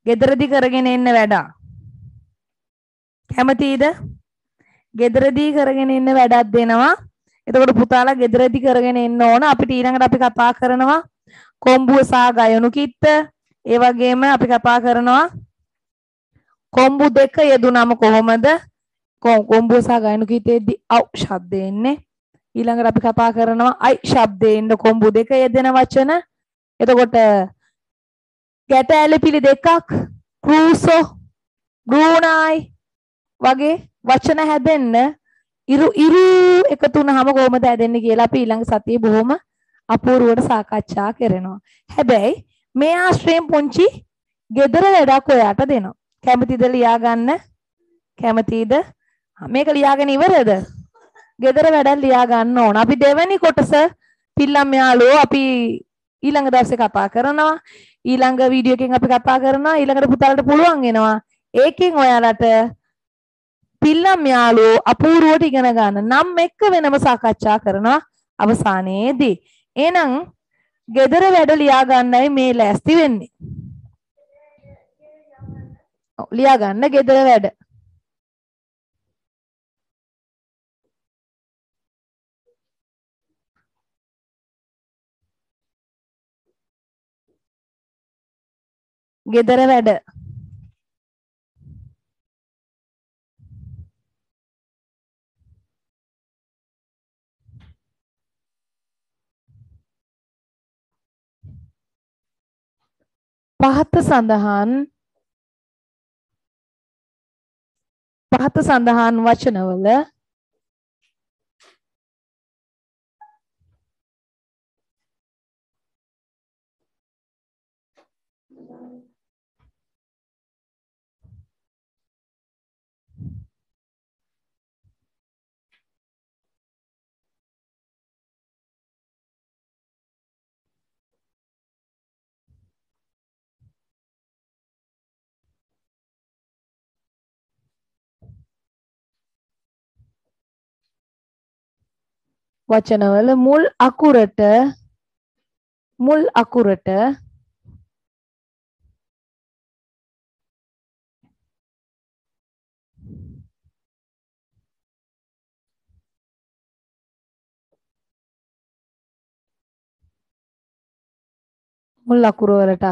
ගෙදරදී කරගෙන ඉන්න වැඩක්. කැමතිද? ගෙදරදී කරගෙන ඉන්න වැඩක් දෙනවා. එතකොට පුතාලා ගෙදරදී කරගෙන ඉන්න ඕන. අපිට ඊළඟට අපි කතා කරනවා කොඹුව සහ ගයනු කිත්ත. ඒ වගේම අපි කතා කරනවා කොඹු දෙක යෙදුනම කොහොමද? කොඹුව සහ ගයනු කිතේදී අව් ශබ්දය එන්නේ. ඊළඟට අපි කතා කරනවා අයි ශබ්දයෙන් කොඹු දෙක යෙදෙන වචන. එතකොට ගැට ඇලපිලි දෙකක් ක්‍රූසෝ ග්‍රූණයි වගේ වචන හැදෙන්න ඉරු ඉරු එකතු වුනහම කොහොමද හැදෙන්නේ කියලා අපි ඊළඟ සතියේ බොහොම අපූර්වවට සාකච්ඡා කරනවා. හැබැයි මේ ආශ්‍රයෙන් පුංචි ගෙදර වැඩක් ඔයාට දෙනවා. කැමතිද ලියා ගන්න? කැමතිද? මේක ලියාගෙන ඉවරද? ගෙදර වැඩක් ලියා ගන්න ඕන. අපි දෙවෙනි කොටස පිල්ලම් යාළුවෝ අපි ඊළඟ දවසේ කතා කරනවා. ඊළඟ වීඩියෝ එකෙන් අපි කතා කරනවා. ඊළඟට පුතාලට පුළුවන් වෙනවා. ඒකෙන් ඔයාලට පිල්ලම් යාළුවෝ අපූර්වට ඉගෙන ගන්න. නම් එක්ක වෙනම සාකච්ඡා කරනවා අවසානයේදී. එහෙනම් ගෙදර වැඩ ලියා ගන්නයි මේ ලෑස්ති වෙන්නේ. ලියා ගන්න ගෙදර වැඩ. ගෙදර වැඩ. පහත සඳහන් වචනවල වචනවල මුල් අකුරට මුල් අකුර වලට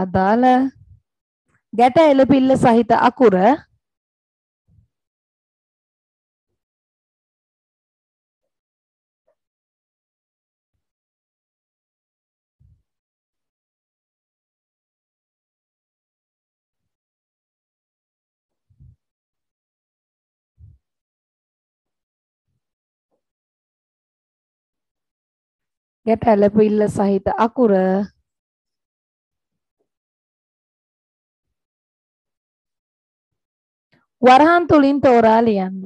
අදාළ ගැට එළපිල්ල සහිත අකුර ගැට එළපිල්ල සහිත අකුර වරහන් තුලින් තෝරා ලියන්න.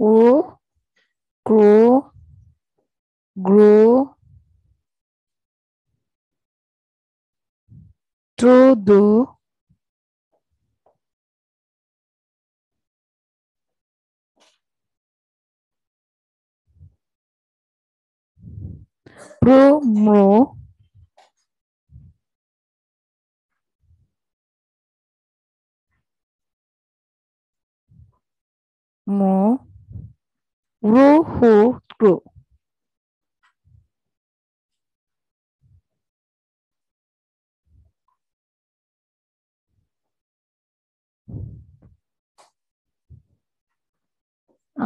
O, grow, grow, true, do, pro, mo, mo. Who, who, grew.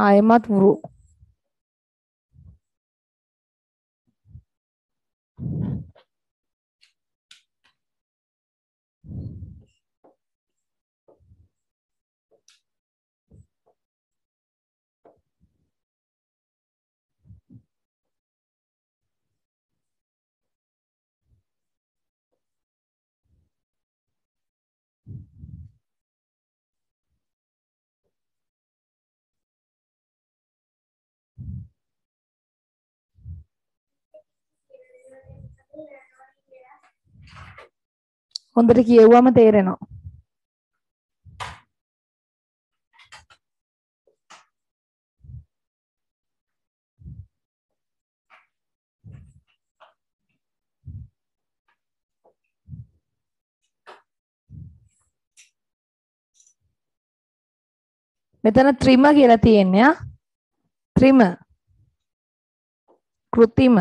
I am at who. හොඳට කියෙව්වම තේරෙනවා. මෙතන ත්‍රිම කියලා තියෙන්නේ ආ. ත්‍රිම. කෘතිම.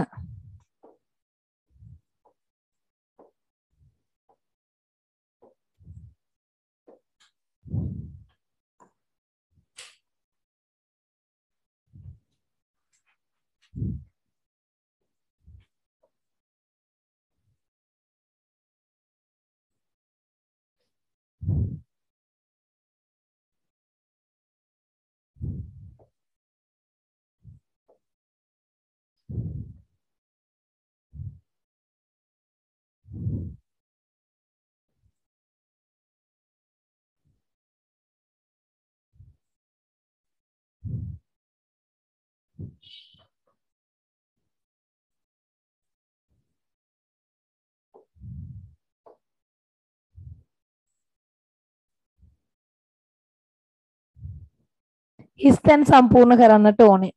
හිස්තෙන් සම්පූර්ණ කරන්නට ඕනේ.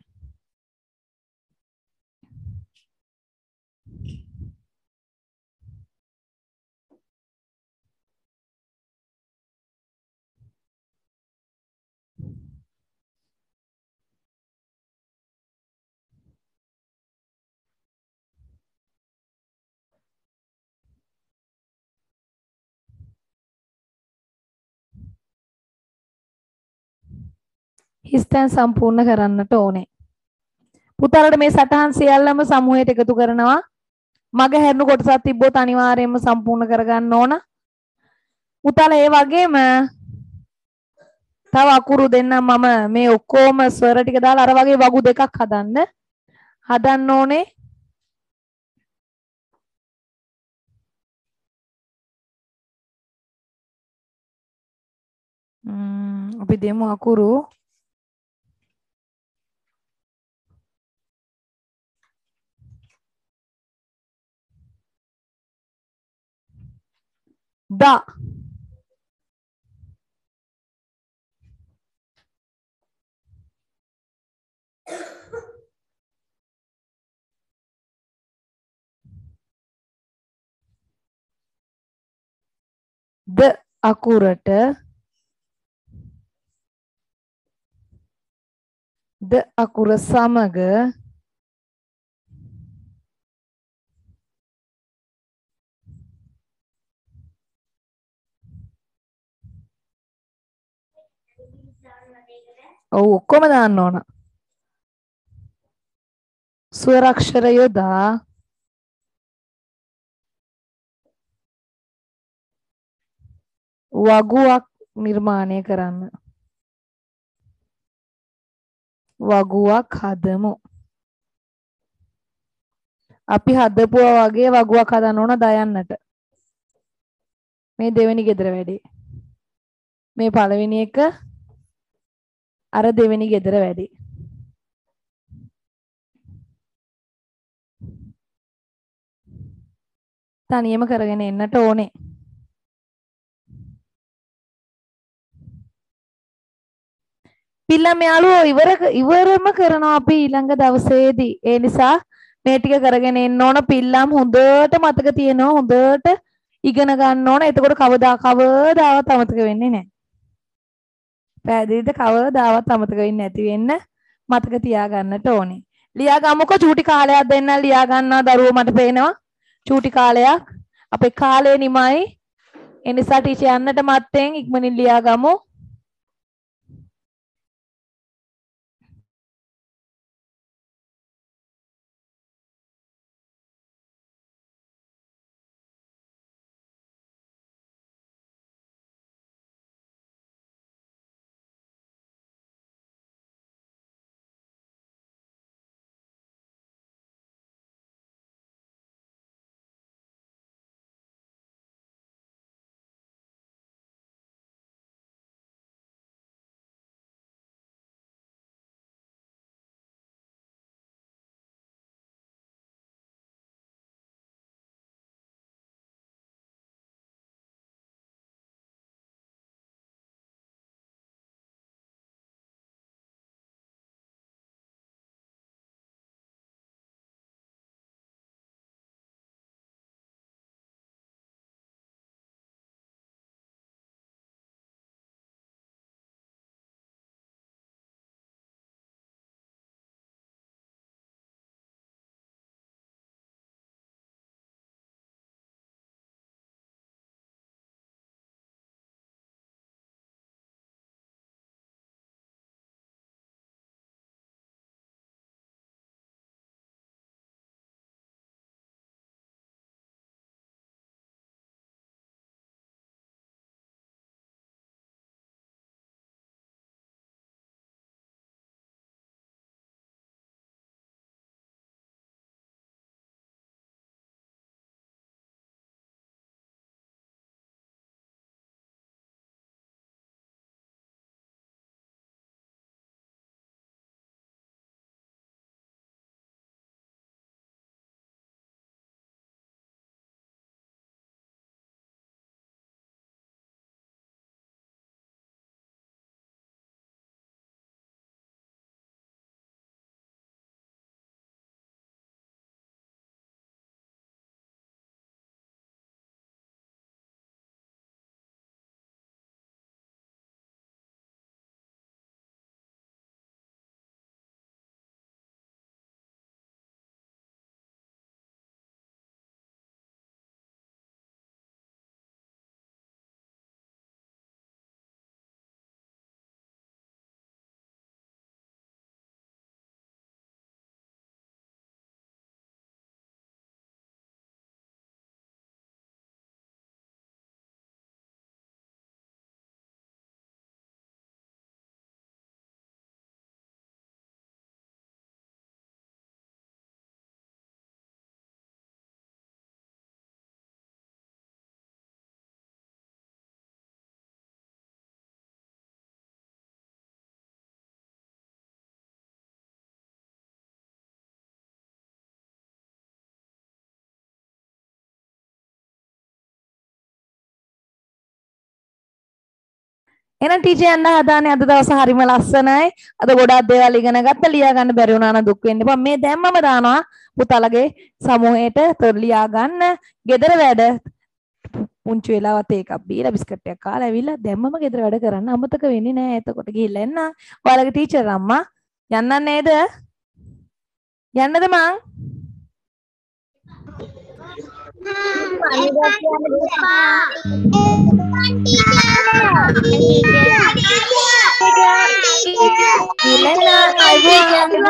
හිස්තෙන් සම්පූර්ණ කරන්නට ඕනේ. පුතාලට මේ සටහන් සියල්ලම සමූහයට එකතු කරනවා. මග හැරෙන කොටසක් තිබ්බොත් අනිවාර්යයෙන්ම සම්පූර්ණ කරගන්න ඕන. පුතාලා ඒ වගේම තව අකුරු දෙන්නම්. මම මේ ඔක්කොම ස්වර ටික දාලා අර වගේ වගු දෙකක් හදන්න ඕනේ. අපි දෙමු අකුරු. Da de akurata de akura samaga ඔව් ඔක්කොම දාන්න ඕන. ස්වර අක්ෂර යොදා වගුවක් නිර්මාණය කරන්න. වගුවක් හදමු. අපි හදපුවා වගේ වගුවක් හදන්න ඕන දයන්නට. මේ දෙවෙනි ගෙදර වැඩේ. මේ පළවෙනි එක අර දෙවෙනි ගෙදර වැඩි. තනියම කරගෙන එන්නට ඕනේ. පිල්ලම යාළුවෝ ඉවරම කරනවා අපි ඊළඟ දවසේදී. ඒ නිසා මේ ටික කරගෙන එන්න ඕන. පිල්ලම් හොඳට මතක තියෙනවා. හොඳට ඉගෙන ගන්න ඕන. එතකොට කවදාවත් අමතක වෙන්නේ නැහැ. පැහැදිලිද? කවදාවත් අමතක වෙන්නේ නැති වෙන්න මතක තියා ගන්නට ඕනේ. ලියා ගමුකෝ. චූටි කාලයක් දෙන්න ලියා ගන්නවා දරුවෝ. මට පේනවා චූටි කාලයක්. අපේ කාලේ නිමයි. ඒ නිසා ටීචර් යන්නට මත්තෙන් ඉක්මනින් ලියා ගමු. එහෙනම් ටීචර් යන්න හදානේ අද දවස හරිම ලස්සනයි. අද ගොඩාක් දේවල් ඉගෙන ගත්තා. ලියා ගන්න බැරි වුණා නම් දුක් වෙන්න එපා. මේ දැම්මම දානවා පුතාලගේ සමූහයට ලියා ගන්න. ගෙදර වැඩ පුංචි වෙලාවත් එකක් බීලා බිස්කට් එකක් කාලා ඇවිල්ලා දැම්මම ගෙදර වැඩ කරන්න අමතක වෙන්නේ නැහැ. එතකොට ගිහිල්ලා එන්න. ඔයාලගේ ටීචර් අම්මා යන්න නේද? යන්නද මං? Teacher, I will